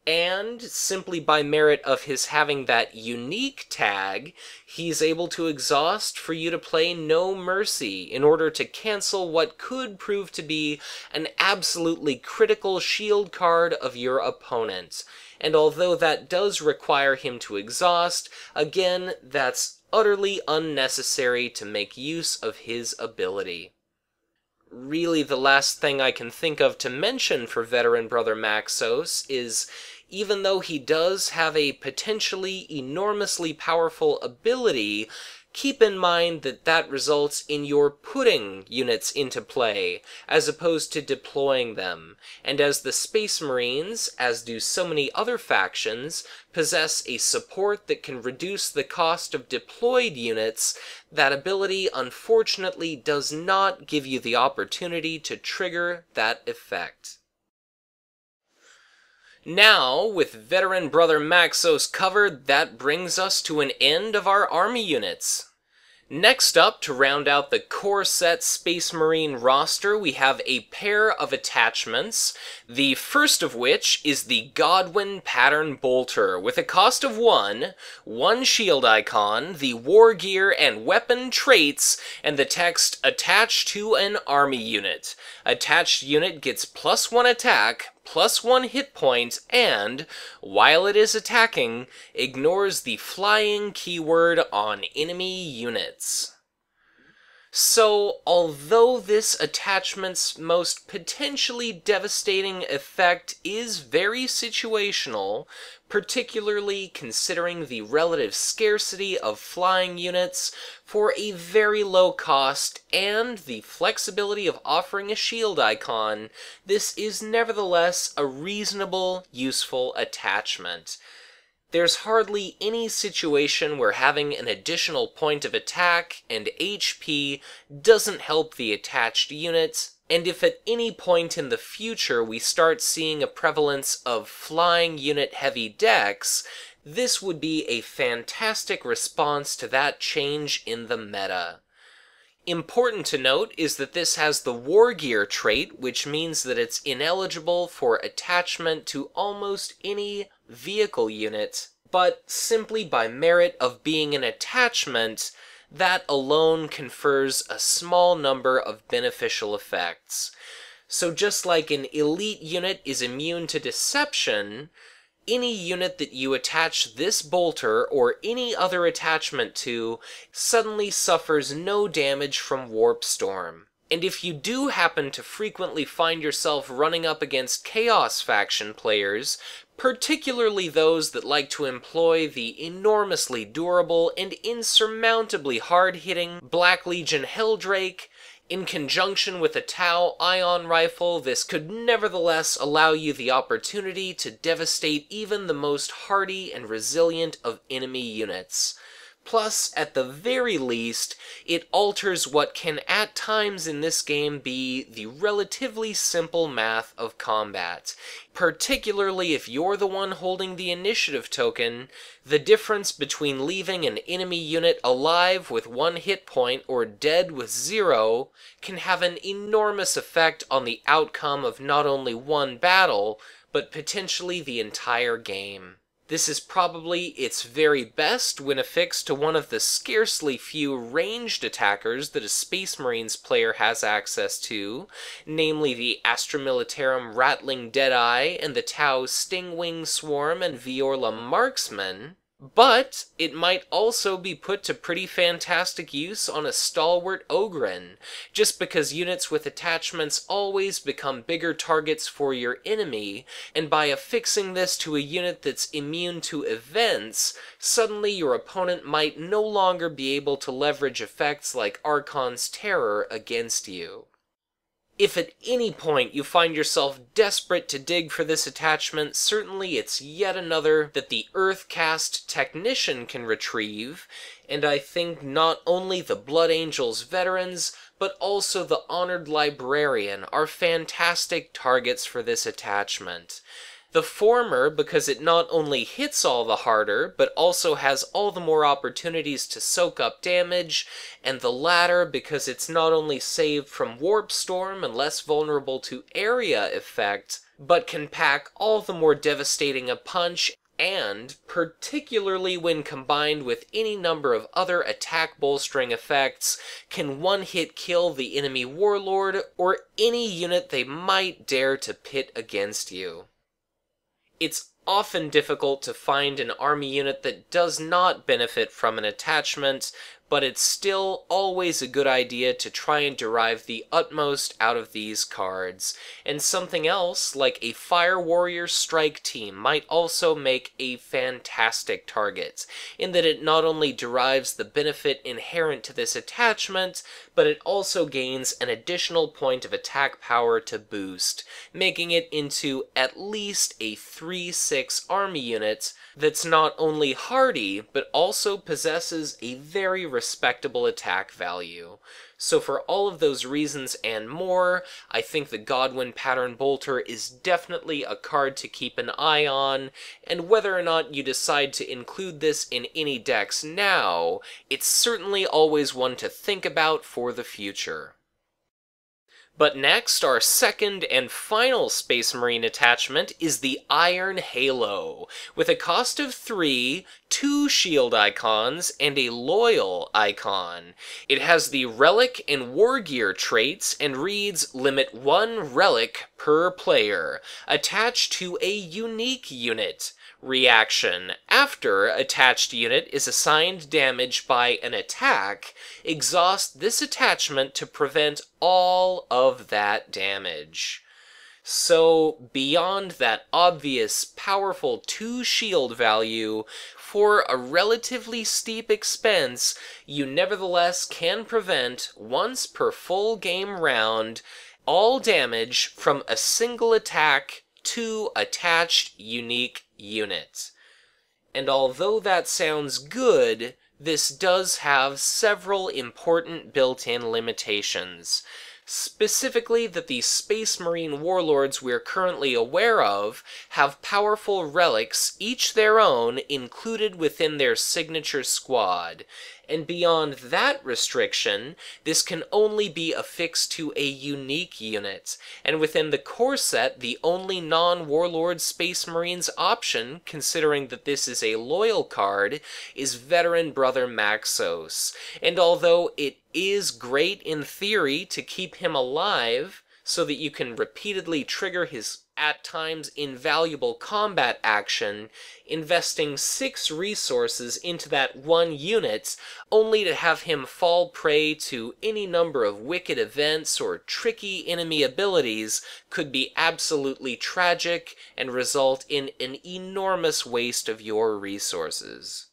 And, simply by merit of his having that unique tag, he's able to exhaust for you to play No Mercy in order to cancel what could prove to be an absolutely critical shield card of your opponent. And although that does require him to exhaust, again, that's utterly unnecessary to make use of his ability. Really, the last thing I can think of to mention for Veteran Brother Maxos is, even though he does have a potentially enormously powerful ability, keep in mind that that results in your putting units into play, as opposed to deploying them. And as the Space Marines, as do so many other factions, possess a support that can reduce the cost of deployed units, that ability unfortunately does not give you the opportunity to trigger that effect. Now, with Veteran Brother Maxos covered, that brings us to an end of our army units. Next up, to round out the core set Space Marine roster, we have a pair of attachments, the first of which is the Godwin Pattern Bolter, with a cost of 1 shield icon, the war gear and weapon traits, and the text, attached to an army unit. Attached unit gets +1 attack, +1 hit point, and, while it is attacking, ignores the flying keyword on enemy units. So, although this attachment's most potentially devastating effect is very situational, particularly considering the relative scarcity of flying units for a very low cost and the flexibility of offering a shield icon, this is nevertheless a reasonable, useful attachment. There's hardly any situation where having an additional point of attack and HP doesn't help the attached units, and if at any point in the future we start seeing a prevalence of flying unit heavy decks, this would be a fantastic response to that change in the meta. Important to note is that this has the war gear trait, which means that it's ineligible for attachment to almost any vehicle unit, but simply by merit of being an attachment, that alone confers a small number of beneficial effects. So just like an elite unit is immune to deception, any unit that you attach this bolter or any other attachment to suddenly suffers no damage from Warp Storm. And if you do happen to frequently find yourself running up against Chaos faction players, particularly those that like to employ the enormously durable and insurmountably hard-hitting Black Legion Helldrake, in conjunction with a Tau Ion Rifle, this could nevertheless allow you the opportunity to devastate even the most hardy and resilient of enemy units. Plus, at the very least, it alters what can at times in this game be the relatively simple math of combat. Particularly if you're the one holding the initiative token, the difference between leaving an enemy unit alive with 1 hit point or dead with 0 can have an enormous effect on the outcome of not only one battle, but potentially the entire game. This is probably its very best when affixed to one of the scarcely few ranged attackers that a Space Marines player has access to, namely the Astra Militarum Rattling Deadeye and the Tau Stingwing Swarm and Viola Marksman, but it might also be put to pretty fantastic use on a stalwart Ogryn, just because units with attachments always become bigger targets for your enemy, and by affixing this to a unit that's immune to events, suddenly your opponent might no longer be able to leverage effects like Archon's Terror against you. If at any point you find yourself desperate to dig for this attachment, certainly it's yet another that the Earthcast Technician can retrieve, and I think not only the Blood Angels Veterans, but also the Honored Librarian are fantastic targets for this attachment. The former because it not only hits all the harder, but also has all the more opportunities to soak up damage, and the latter because it's not only saved from Warp Storm and less vulnerable to area effect, but can pack all the more devastating a punch, and, particularly when combined with any number of other attack bolstering effects, can one-hit kill the enemy warlord or any unit they might dare to pit against you. It's often difficult to find an army unit that does not benefit from an attachment, but it's still always a good idea to try and derive the utmost out of these cards. And something else, like a Fire Warrior Strike Team, might also make a fantastic target, in that it not only derives the benefit inherent to this attachment, but it also gains an additional point of attack power to boost, making it into at least a 3-6 army unit that's not only hardy, but also possesses a very respectable attack value. So for all of those reasons and more, I think the Godwin Pattern Bolter is definitely a card to keep an eye on, and whether or not you decide to include this in any decks now, it's certainly always one to think about for the future. But next, our second and final Space Marine attachment is the Iron Halo. With a cost of 3, 2 shield icons, and a loyal icon. It has the Relic and War Gear traits and reads, limit 1 relic per player. Attached to a unique unit. Reaction. After attached unit is assigned damage by an attack, exhaust this attachment to prevent all of that damage. So, beyond that obvious, powerful 2 shield value, for a relatively steep expense, you nevertheless can prevent, once per full game round, all damage from a single attack to attached unique units. And although that sounds good, this does have several important built-in limitations. Specifically, that the Space Marine warlords we're currently aware of have powerful relics, each their own, included within their signature squad. And beyond that restriction, this can only be affixed to a unique unit, and within the core set, the only non-warlord Space Marines option, considering that this is a loyal card, is Veteran Brother Maxos. And although it is great in theory to keep him alive, so that you can repeatedly trigger his, at times, invaluable combat action, investing 6 resources into that one unit, only to have him fall prey to any number of wicked events or tricky enemy abilities, could be absolutely tragic and result in an enormous waste of your resources.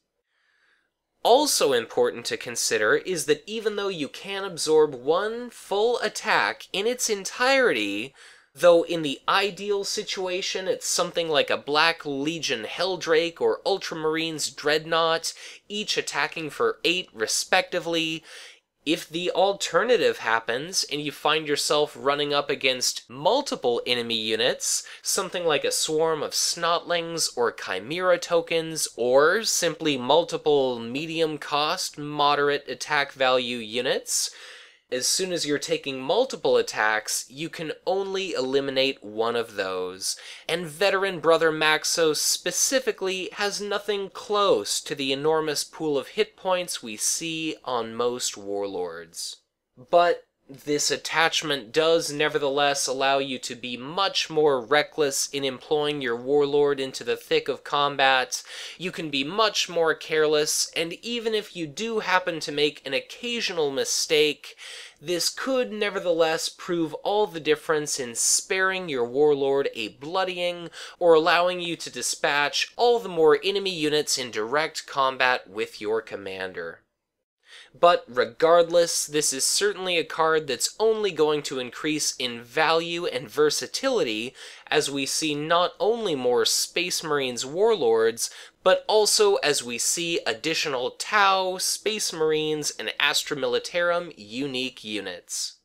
Also important to consider is that even though you can absorb 1 full attack in its entirety, though in the ideal situation it's something like a Black Legion Helldrake or Ultramarines Dreadnought, each attacking for 8 respectively. If the alternative happens and you find yourself running up against multiple enemy units, something like a swarm of Snotlings or Chimera tokens, or simply multiple medium-cost, moderate attack value units, as soon as you're taking multiple attacks, you can only eliminate one of those, and Veteran Brother Maxos specifically has nothing close to the enormous pool of hit points we see on most warlords. But this attachment does nevertheless allow you to be much more reckless in employing your warlord into the thick of combat. You can be much more careless, and even if you do happen to make an occasional mistake, this could nevertheless prove all the difference in sparing your warlord a bloodying, or allowing you to dispatch all the more enemy units in direct combat with your commander. But regardless, this is certainly a card that's only going to increase in value and versatility as we see not only more Space Marines warlords, but also as we see additional Tau, Space Marines, and Astra Militarum unique units.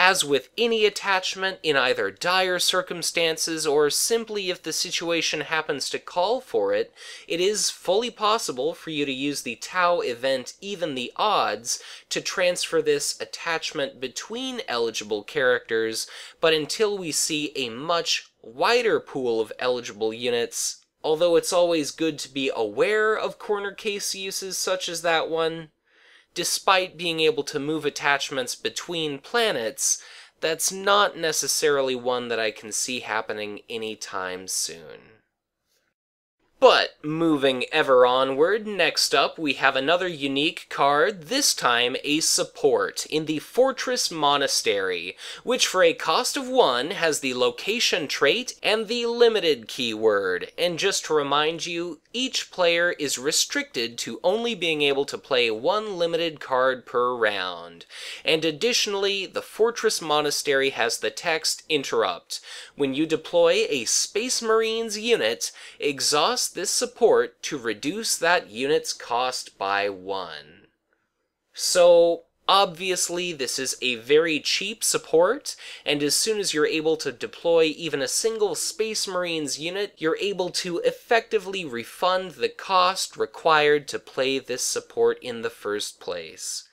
As with any attachment, in either dire circumstances or simply if the situation happens to call for it, it is fully possible for you to use the Tau event Even the Odds to transfer this attachment between eligible characters, but until we see a much wider pool of eligible units, although it's always good to be aware of corner case uses such as that one, despite being able to move attachments between planets, that's not necessarily one that I can see happening anytime soon. But moving ever onward, next up we have another unique card, this time a support, in the Fortress Monastery, which for a cost of 1 has the location trait and the limited keyword. And just to remind you, each player is restricted to only being able to play 1 limited card per round. And additionally, the Fortress Monastery has the text Interrupt. When you deploy a Space Marines unit, exhaust this support to reduce that unit's cost by 1. So obviously, this is a very cheap support, and as soon as you're able to deploy even a single Space Marines unit, you're able to effectively refund the cost required to play this support in the first place.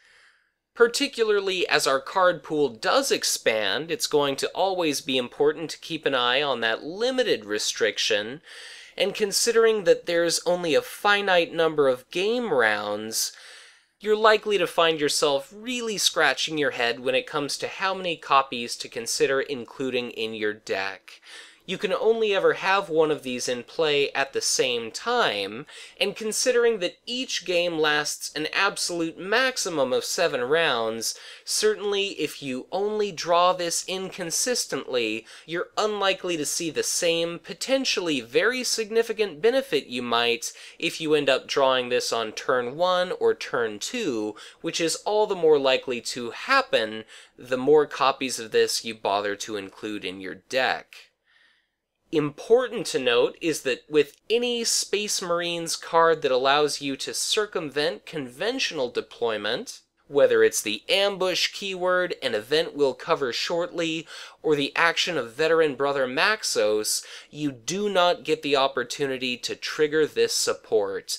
Particularly as our card pool does expand, it's going to always be important to keep an eye on that limited restriction, and considering that there's only a finite number of game rounds, you're likely to find yourself really scratching your head when it comes to how many copies to consider including in your deck. You can only ever have one of these in play at the same time, and considering that each game lasts an absolute maximum of 7 rounds, certainly if you only draw this inconsistently, you're unlikely to see the same, potentially very significant benefit you might if you end up drawing this on turn 1 or turn 2, which is all the more likely to happen the more copies of this you bother to include in your deck. Important to note is that with any Space Marines card that allows you to circumvent conventional deployment, whether it's the ambush keyword, an event we'll cover shortly, or the action of Veteran Brother Maxos, you do not get the opportunity to trigger this support.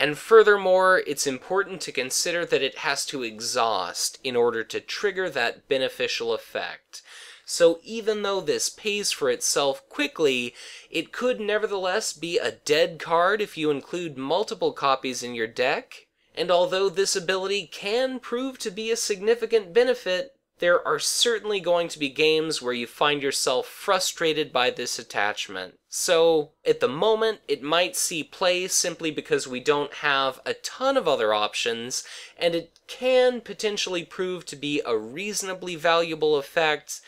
And furthermore, it's important to consider that it has to exhaust in order to trigger that beneficial effect. So even though this pays for itself quickly, it could nevertheless be a dead card if you include multiple copies in your deck. And although this ability can prove to be a significant benefit, there are certainly going to be games where you find yourself frustrated by this attachment. So at the moment, it might see play simply because we don't have a ton of other options, and it can potentially prove to be a reasonably valuable effect.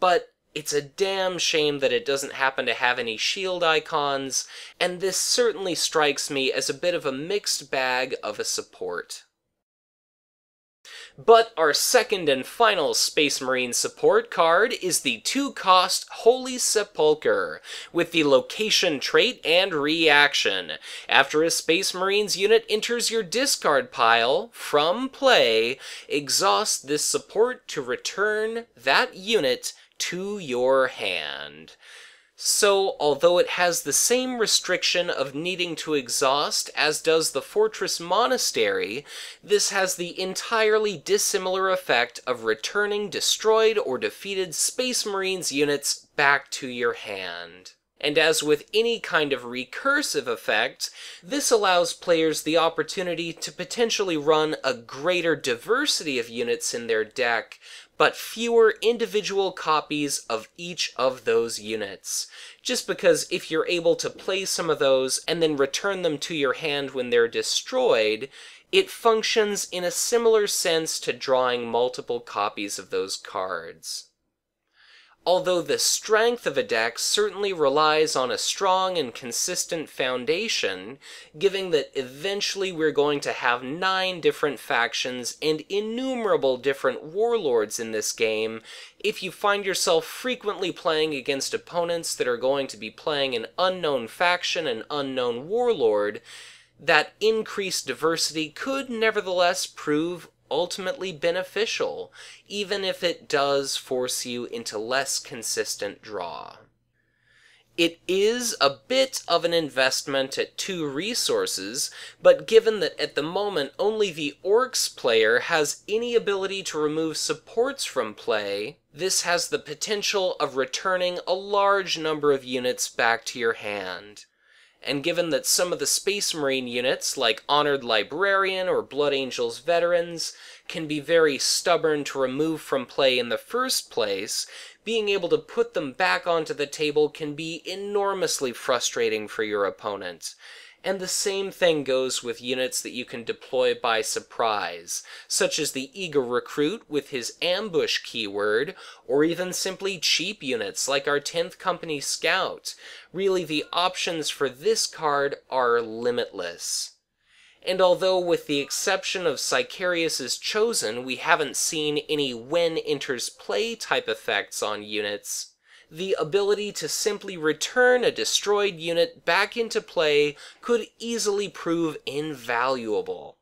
But it's a damn shame that it doesn't happen to have any shield icons, and this certainly strikes me as a bit of a mixed bag of a support. But our second and final Space Marine support card is the 2-cost Holy Sepulchre, with the location trait and reaction. After a Space Marines unit enters your discard pile from play, exhaust this support to return that unit to your hand. So, although it has the same restriction of needing to exhaust as does the Fortress Monastery, this has the entirely dissimilar effect of returning destroyed or defeated Space Marines units back to your hand. And as with any kind of recursive effect, this allows players the opportunity to potentially run a greater diversity of units in their deck, but fewer individual copies of each of those units. Just because if you're able to play some of those and then return them to your hand when they're destroyed, it functions in a similar sense to drawing multiple copies of those cards. Although the strength of a deck certainly relies on a strong and consistent foundation, given that eventually we're going to have 9 different factions and innumerable different warlords in this game, if you find yourself frequently playing against opponents that are going to be playing an unknown faction and unknown warlord, that increased diversity could nevertheless prove ultimately beneficial, even if it does force you into less consistent draw. It is a bit of an investment at 2 resources, but given that at the moment only the Orcs player has any ability to remove supports from play, this has the potential of returning a large number of units back to your hand. And given that some of the Space Marine units, like Honored Librarian or Blood Angels Veterans, can be very stubborn to remove from play in the first place, being able to put them back onto the table can be enormously frustrating for your opponent. And the same thing goes with units that you can deploy by surprise, such as the Eager Recruit with his ambush keyword, or even simply cheap units like our 10th Company Scout. Really, the options for this card are limitless. And although with the exception of Sicarius's Chosen, we haven't seen any when enters play type effects on units, the ability to simply return a destroyed unit back into play could easily prove invaluable.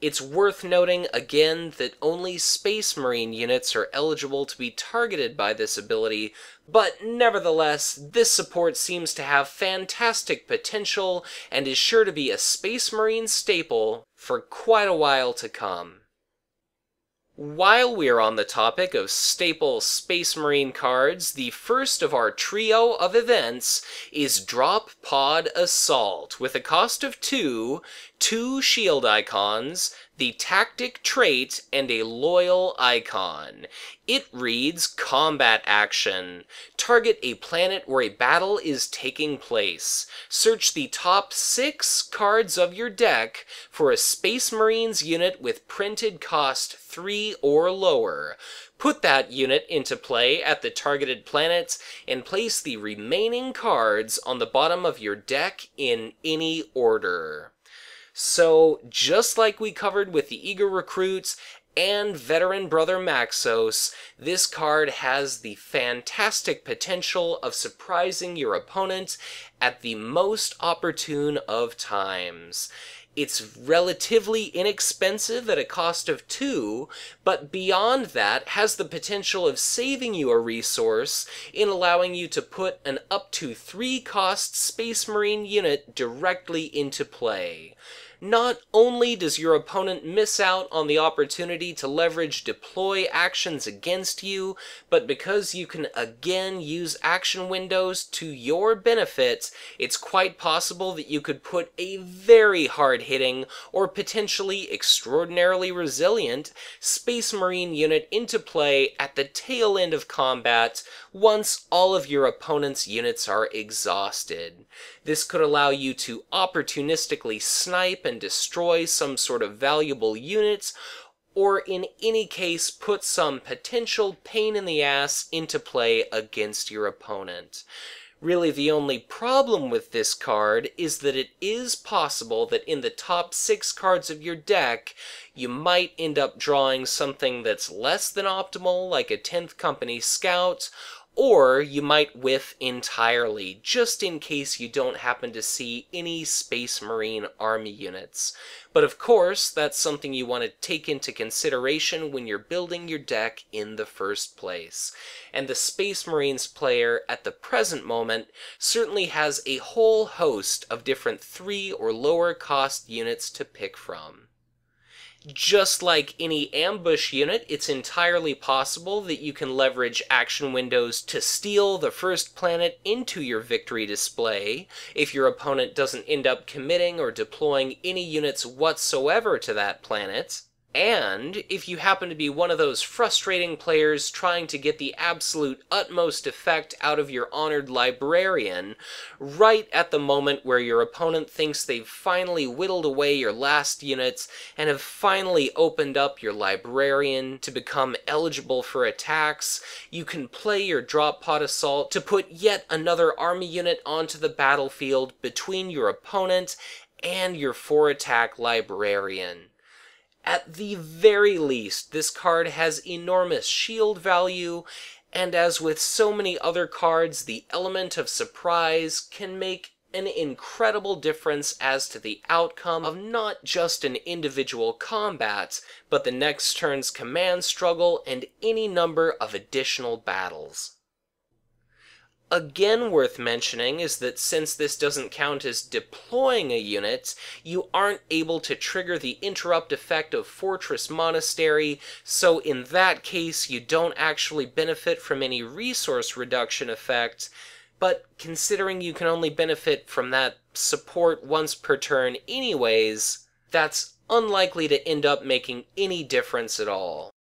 It's worth noting again that only Space Marine units are eligible to be targeted by this ability, but nevertheless, this support seems to have fantastic potential and is sure to be a Space Marine staple for quite a while to come. While we're on the topic of staple Space Marine cards, the first of our trio of events is Drop Pod Assault, with a cost of 2 shield icons, the tactic trait, and a loyal icon. It reads Combat Action. Target a planet where a battle is taking place. Search the top 6 cards of your deck for a Space Marines unit with printed cost 3 or lower. Put that unit into play at the targeted planet and place the remaining cards on the bottom of your deck in any order. So, just like we covered with the Eager Recruits and Veteran Brother Maxos, this card has the fantastic potential of surprising your opponent at the most opportune of times. It's relatively inexpensive at a cost of 2, but beyond that has the potential of saving you a resource in allowing you to put an up to 3 cost Space Marine unit directly into play. Not only does your opponent miss out on the opportunity to leverage deploy actions against you, but because you can again use action windows to your benefit, it's quite possible that you could put a very hard-hitting, or potentially extraordinarily resilient, Space Marine unit into play at the tail end of combat once all of your opponent's units are exhausted. This could allow you to opportunistically snipe and destroy some sort of valuable units, or in any case put some potential pain in the ass into play against your opponent. Really, the only problem with this card is that it is possible that in the top 6 cards of your deck, you might end up drawing something that's less than optimal, like a 10th Company Scout, or you might whiff entirely, just in case you don't happen to see any Space Marine army units. But of course, that's something you want to take into consideration when you're building your deck in the first place. And the Space Marines player at the present moment certainly has a whole host of different 3 or lower cost units to pick from. Just like any ambush unit, it's entirely possible that you can leverage action windows to steal the first planet into your victory display, if your opponent doesn't end up committing or deploying any units whatsoever to that planet. And if you happen to be one of those frustrating players trying to get the absolute utmost effect out of your Honored Librarian, right at the moment where your opponent thinks they've finally whittled away your last units and have finally opened up your Librarian to become eligible for attacks, you can play your Drop Pod Assault to put yet another army unit onto the battlefield between your opponent and your 4-attack Librarian. At the very least, this card has enormous shield value, and as with so many other cards, the element of surprise can make an incredible difference as to the outcome of not just an individual combat, but the next turn's command struggle and any number of additional battles. Again, worth mentioning is that since this doesn't count as deploying a unit, you aren't able to trigger the interrupt effect of Fortress Monastery, so in that case you don't actually benefit from any resource reduction effect, but considering you can only benefit from that support once per turn anyways, that's unlikely to end up making any difference at all.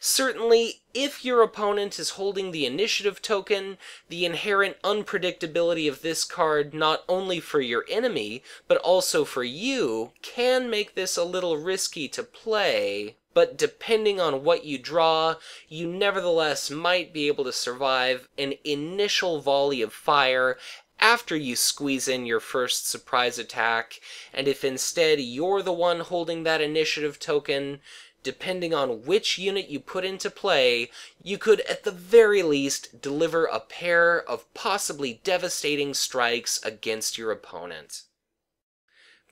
Certainly, if your opponent is holding the initiative token, the inherent unpredictability of this card, not only for your enemy, but also for you, can make this a little risky to play, but depending on what you draw, you nevertheless might be able to survive an initial volley of fire after you squeeze in your first surprise attack, and if instead you're the one holding that initiative token, depending on which unit you put into play, you could at the very least deliver a pair of possibly devastating strikes against your opponent.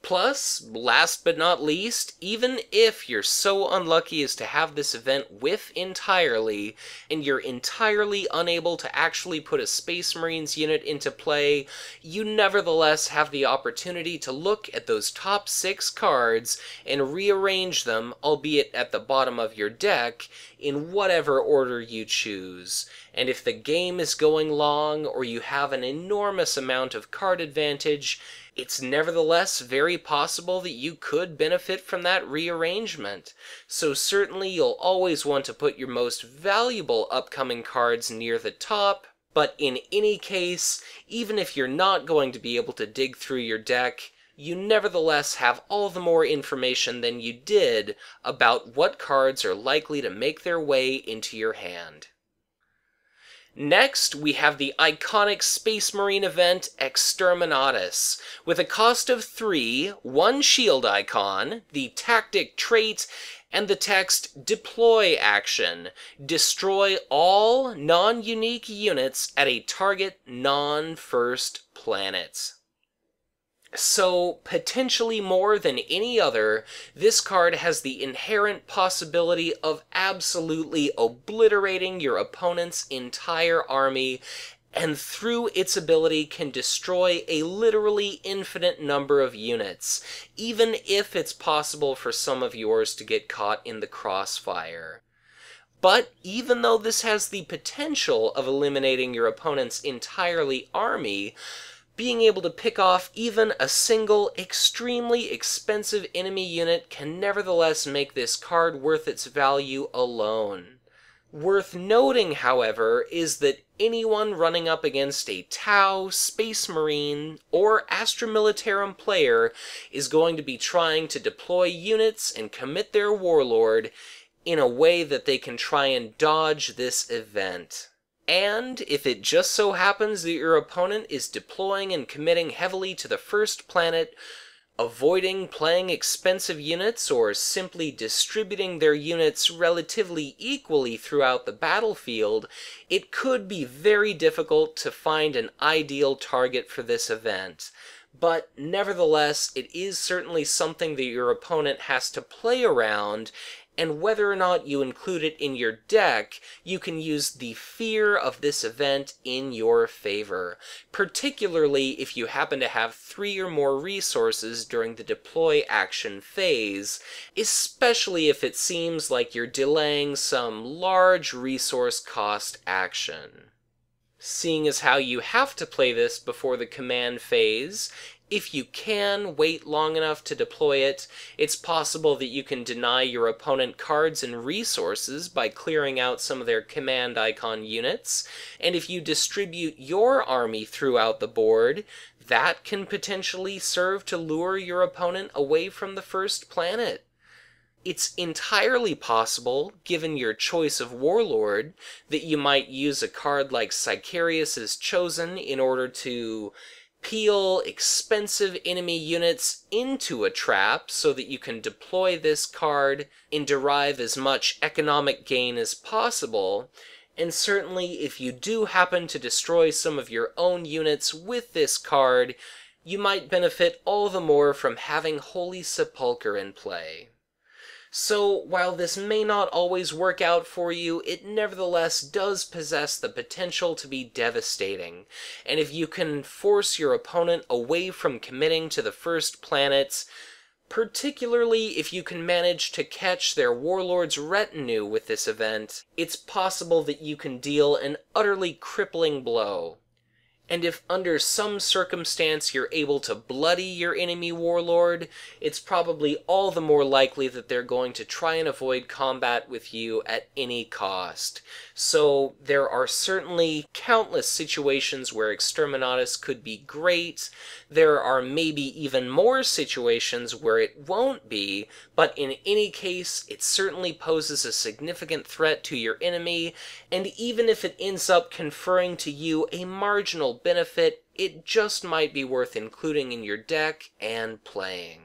Plus, last but not least, even if you're so unlucky as to have this event whiff entirely, and you're entirely unable to actually put a Space Marines unit into play, you nevertheless have the opportunity to look at those top 6 cards and rearrange them, albeit at the bottom of your deck, in whatever order you choose. And if the game is going long, or you have an enormous amount of card advantage, it's nevertheless very possible that you could benefit from that rearrangement, so certainly you'll always want to put your most valuable upcoming cards near the top, but in any case, even if you're not going to be able to dig through your deck, you nevertheless have all the more information than you did about what cards are likely to make their way into your hand. Next, we have the iconic Space Marine event, Exterminatus. With a cost of 3, 1 shield icon, the tactic trait, and the text, Deploy Action. Destroy all non-unique units at a target non-first planet. So, potentially more than any other, this card has the inherent possibility of absolutely obliterating your opponent's entire army, and through its ability can destroy a literally infinite number of units, even if it's possible for some of yours to get caught in the crossfire. But even though this has the potential of eliminating your opponent's entire army, being able to pick off even a single extremely expensive enemy unit can nevertheless make this card worth its value alone. Worth noting, however, is that anyone running up against a Tau, Space Marine, or Astra Militarum player is going to be trying to deploy units and commit their warlord in a way that they can try and dodge this event. And if it just so happens that your opponent is deploying and committing heavily to the first planet, avoiding playing expensive units or simply distributing their units relatively equally throughout the battlefield, it could be very difficult to find an ideal target for this event. But nevertheless, it is certainly something that your opponent has to play around, and whether or not you include it in your deck, you can use the fear of this event in your favor, particularly if you happen to have 3 or more resources during the deploy action phase, especially if it seems like you're delaying some large resource cost action. Seeing as how you have to play this before the command phase, if you can wait long enough to deploy it, it's possible that you can deny your opponent cards and resources by clearing out some of their command icon units, and if you distribute your army throughout the board, that can potentially serve to lure your opponent away from the first planet. It's entirely possible, given your choice of warlord, that you might use a card like Sicarius's Chosen in order to peel expensive enemy units into a trap so that you can deploy this card and derive as much economic gain as possible. And certainly, if you do happen to destroy some of your own units with this card, you might benefit all the more from having Holy Sepulchre in play. So, while this may not always work out for you, it nevertheless does possess the potential to be devastating. And if you can force your opponent away from committing to the first planets, particularly if you can manage to catch their warlord's retinue with this event, it's possible that you can deal an utterly crippling blow. And if under some circumstance you're able to bloody your enemy warlord, it's probably all the more likely that they're going to try and avoid combat with you at any cost. So there are certainly countless situations where Exterminatus could be great. There are maybe even more situations where it won't be, but in any case, it certainly poses a significant threat to your enemy, and even if it ends up conferring to you a marginal benefit, it just might be worth including in your deck and playing.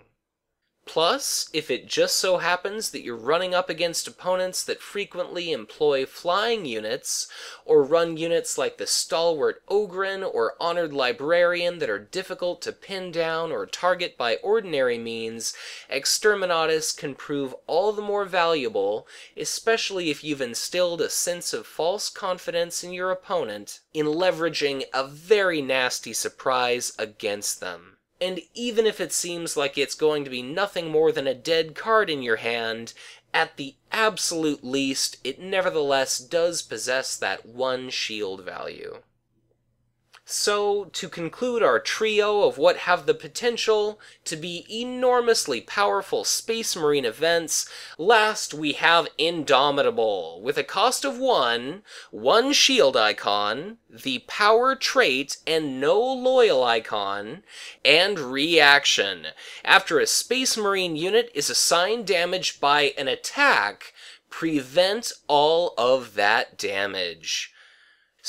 Plus, if it just so happens that you're running up against opponents that frequently employ flying units, or run units like the Stalwart Ogryn or Honored Librarian that are difficult to pin down or target by ordinary means, Exterminatus can prove all the more valuable, especially if you've instilled a sense of false confidence in your opponent in leveraging a very nasty surprise against them. And even if it seems like it's going to be nothing more than a dead card in your hand, at the absolute least, it nevertheless does possess that one shield value. So, to conclude our trio of what have the potential to be enormously powerful Space Marine events, last we have Indomitable, with a cost of 1 shield icon, the power trait and no loyal icon, and reaction. After a Space Marine unit is assigned damage by an attack, prevent all of that damage.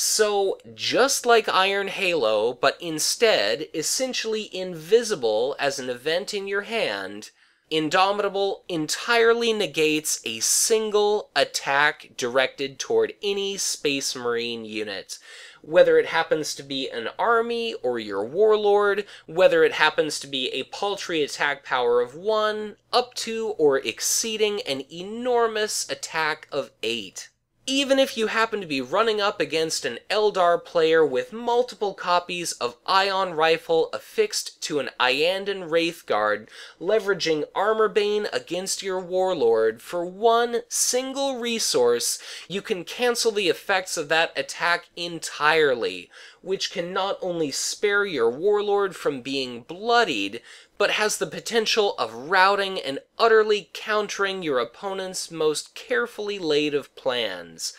So, just like Iron Halo, but instead, essentially invisible as an event in your hand, Indomitable entirely negates a single attack directed toward any Space Marine unit. Whether it happens to be an army or your warlord, whether it happens to be a paltry attack power of 1, up to or exceeding an enormous attack of 8. Even if you happen to be running up against an Eldar player with multiple copies of Ion Rifle affixed to an Iandan Wraith Guard, leveraging Armorbane against your warlord, for 1 single resource, you can cancel the effects of that attack entirely, which can not only spare your warlord from being bloodied, but has the potential of routing and utterly countering your opponent's most carefully laid of plans.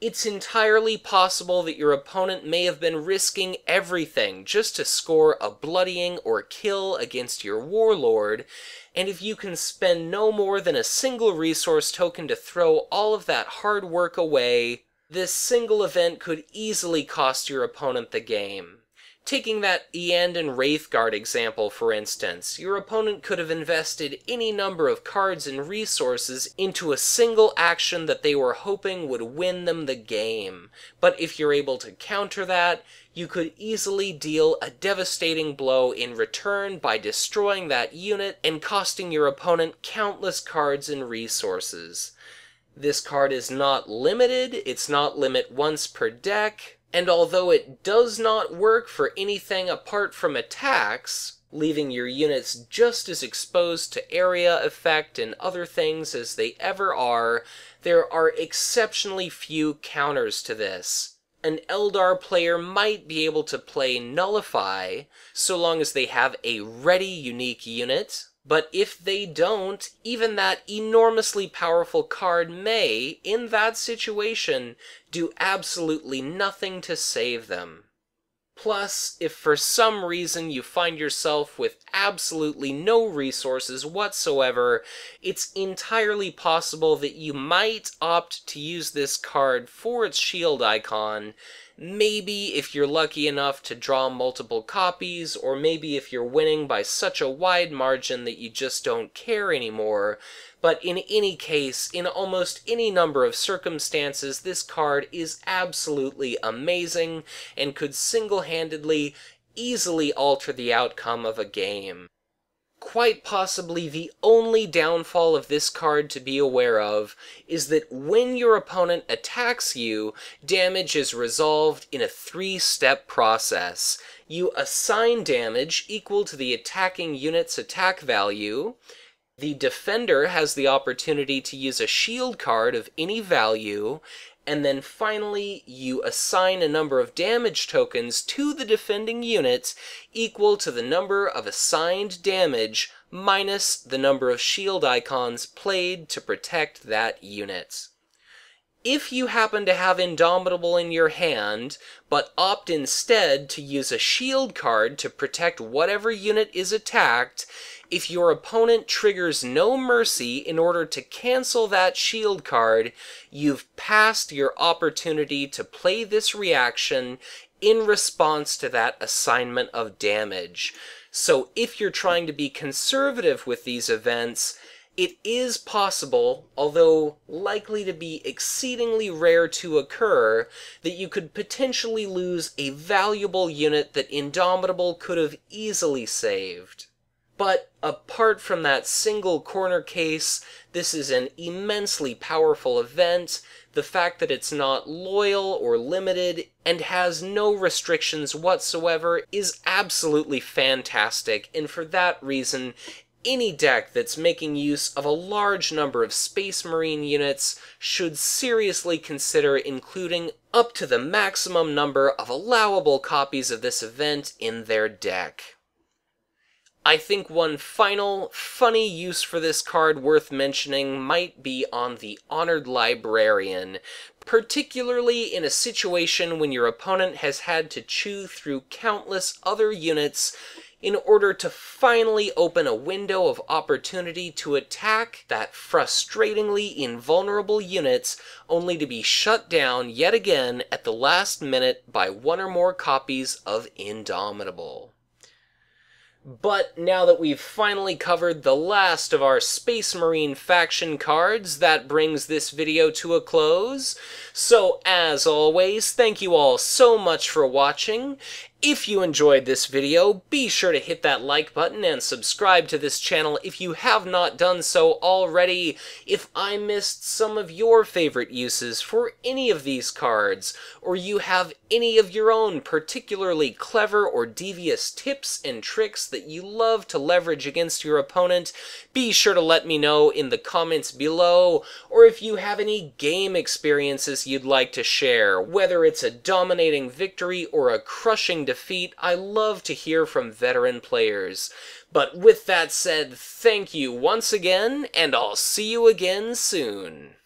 It's entirely possible that your opponent may have been risking everything just to score a bloodying or kill against your warlord, and if you can spend no more than a single resource token to throw all of that hard work away, This single event could easily cost your opponent the game. Taking that Eandan Wraith Guard example, for instance, your opponent could have invested any number of cards and resources into a single action that they were hoping would win them the game. But if you're able to counter that, you could easily deal a devastating blow in return by destroying that unit and costing your opponent countless cards and resources. This card is not limited, it's not limit once per deck, and although it does not work for anything apart from attacks, leaving your units just as exposed to area effect and other things as they ever are, there are exceptionally few counters to this. An Eldar player might be able to play Nullify, so long as they have a ready unique unit, but if they don't, even that enormously powerful card may, in that situation, do absolutely nothing to save them. Plus, if for some reason you find yourself with absolutely no resources whatsoever, it's entirely possible that you might opt to use this card for its shield icon, maybe if you're lucky enough to draw multiple copies, or maybe if you're winning by such a wide margin that you just don't care anymore. But in any case, in almost any number of circumstances, this card is absolutely amazing and could single-handedly easily alter the outcome of a game. Quite possibly the only downfall of this card to be aware of is that when your opponent attacks you, damage is resolved in a three-step process. You assign damage equal to the attacking unit's attack value, the defender has the opportunity to use a shield card of any value, and then finally, you assign a number of damage tokens to the defending units equal to the number of assigned damage minus the number of shield icons played to protect that unit. If you happen to have Indomitable in your hand, but opt instead to use a shield card to protect whatever unit is attacked, if your opponent triggers No Mercy in order to cancel that shield card, you've passed your opportunity to play this reaction in response to that assignment of damage. So if you're trying to be conservative with these events, it is possible, although likely to be exceedingly rare to occur, that you could potentially lose a valuable unit that Indomitable could have easily saved. But apart from that single corner case, this is an immensely powerful event. The fact that it's not loyal or limited and has no restrictions whatsoever is absolutely fantastic, and for that reason, any deck that's making use of a large number of Space Marine units should seriously consider including up to the maximum number of allowable copies of this event in their deck. I think one final, funny use for this card worth mentioning might be on the Honored Librarian, particularly in a situation when your opponent has had to chew through countless other units in order to finally open a window of opportunity to attack that frustratingly invulnerable unit, only to be shut down yet again at the last minute by one or more copies of Indomitable. But now that we've finally covered the last of our Space Marine faction cards, that brings this video to a close. So, as always, thank you all so much for watching. If you enjoyed this video, be sure to hit that like button and subscribe to this channel if you have not done so already. If I missed some of your favorite uses for any of these cards, or you have any of your own particularly clever or devious tips and tricks that you love to leverage against your opponent, be sure to let me know in the comments below. Or if you have any game experiences you'd like to share, whether it's a dominating victory or a crushing defeat, I love to hear from veteran players. But with that said, thank you once again, and I'll see you again soon.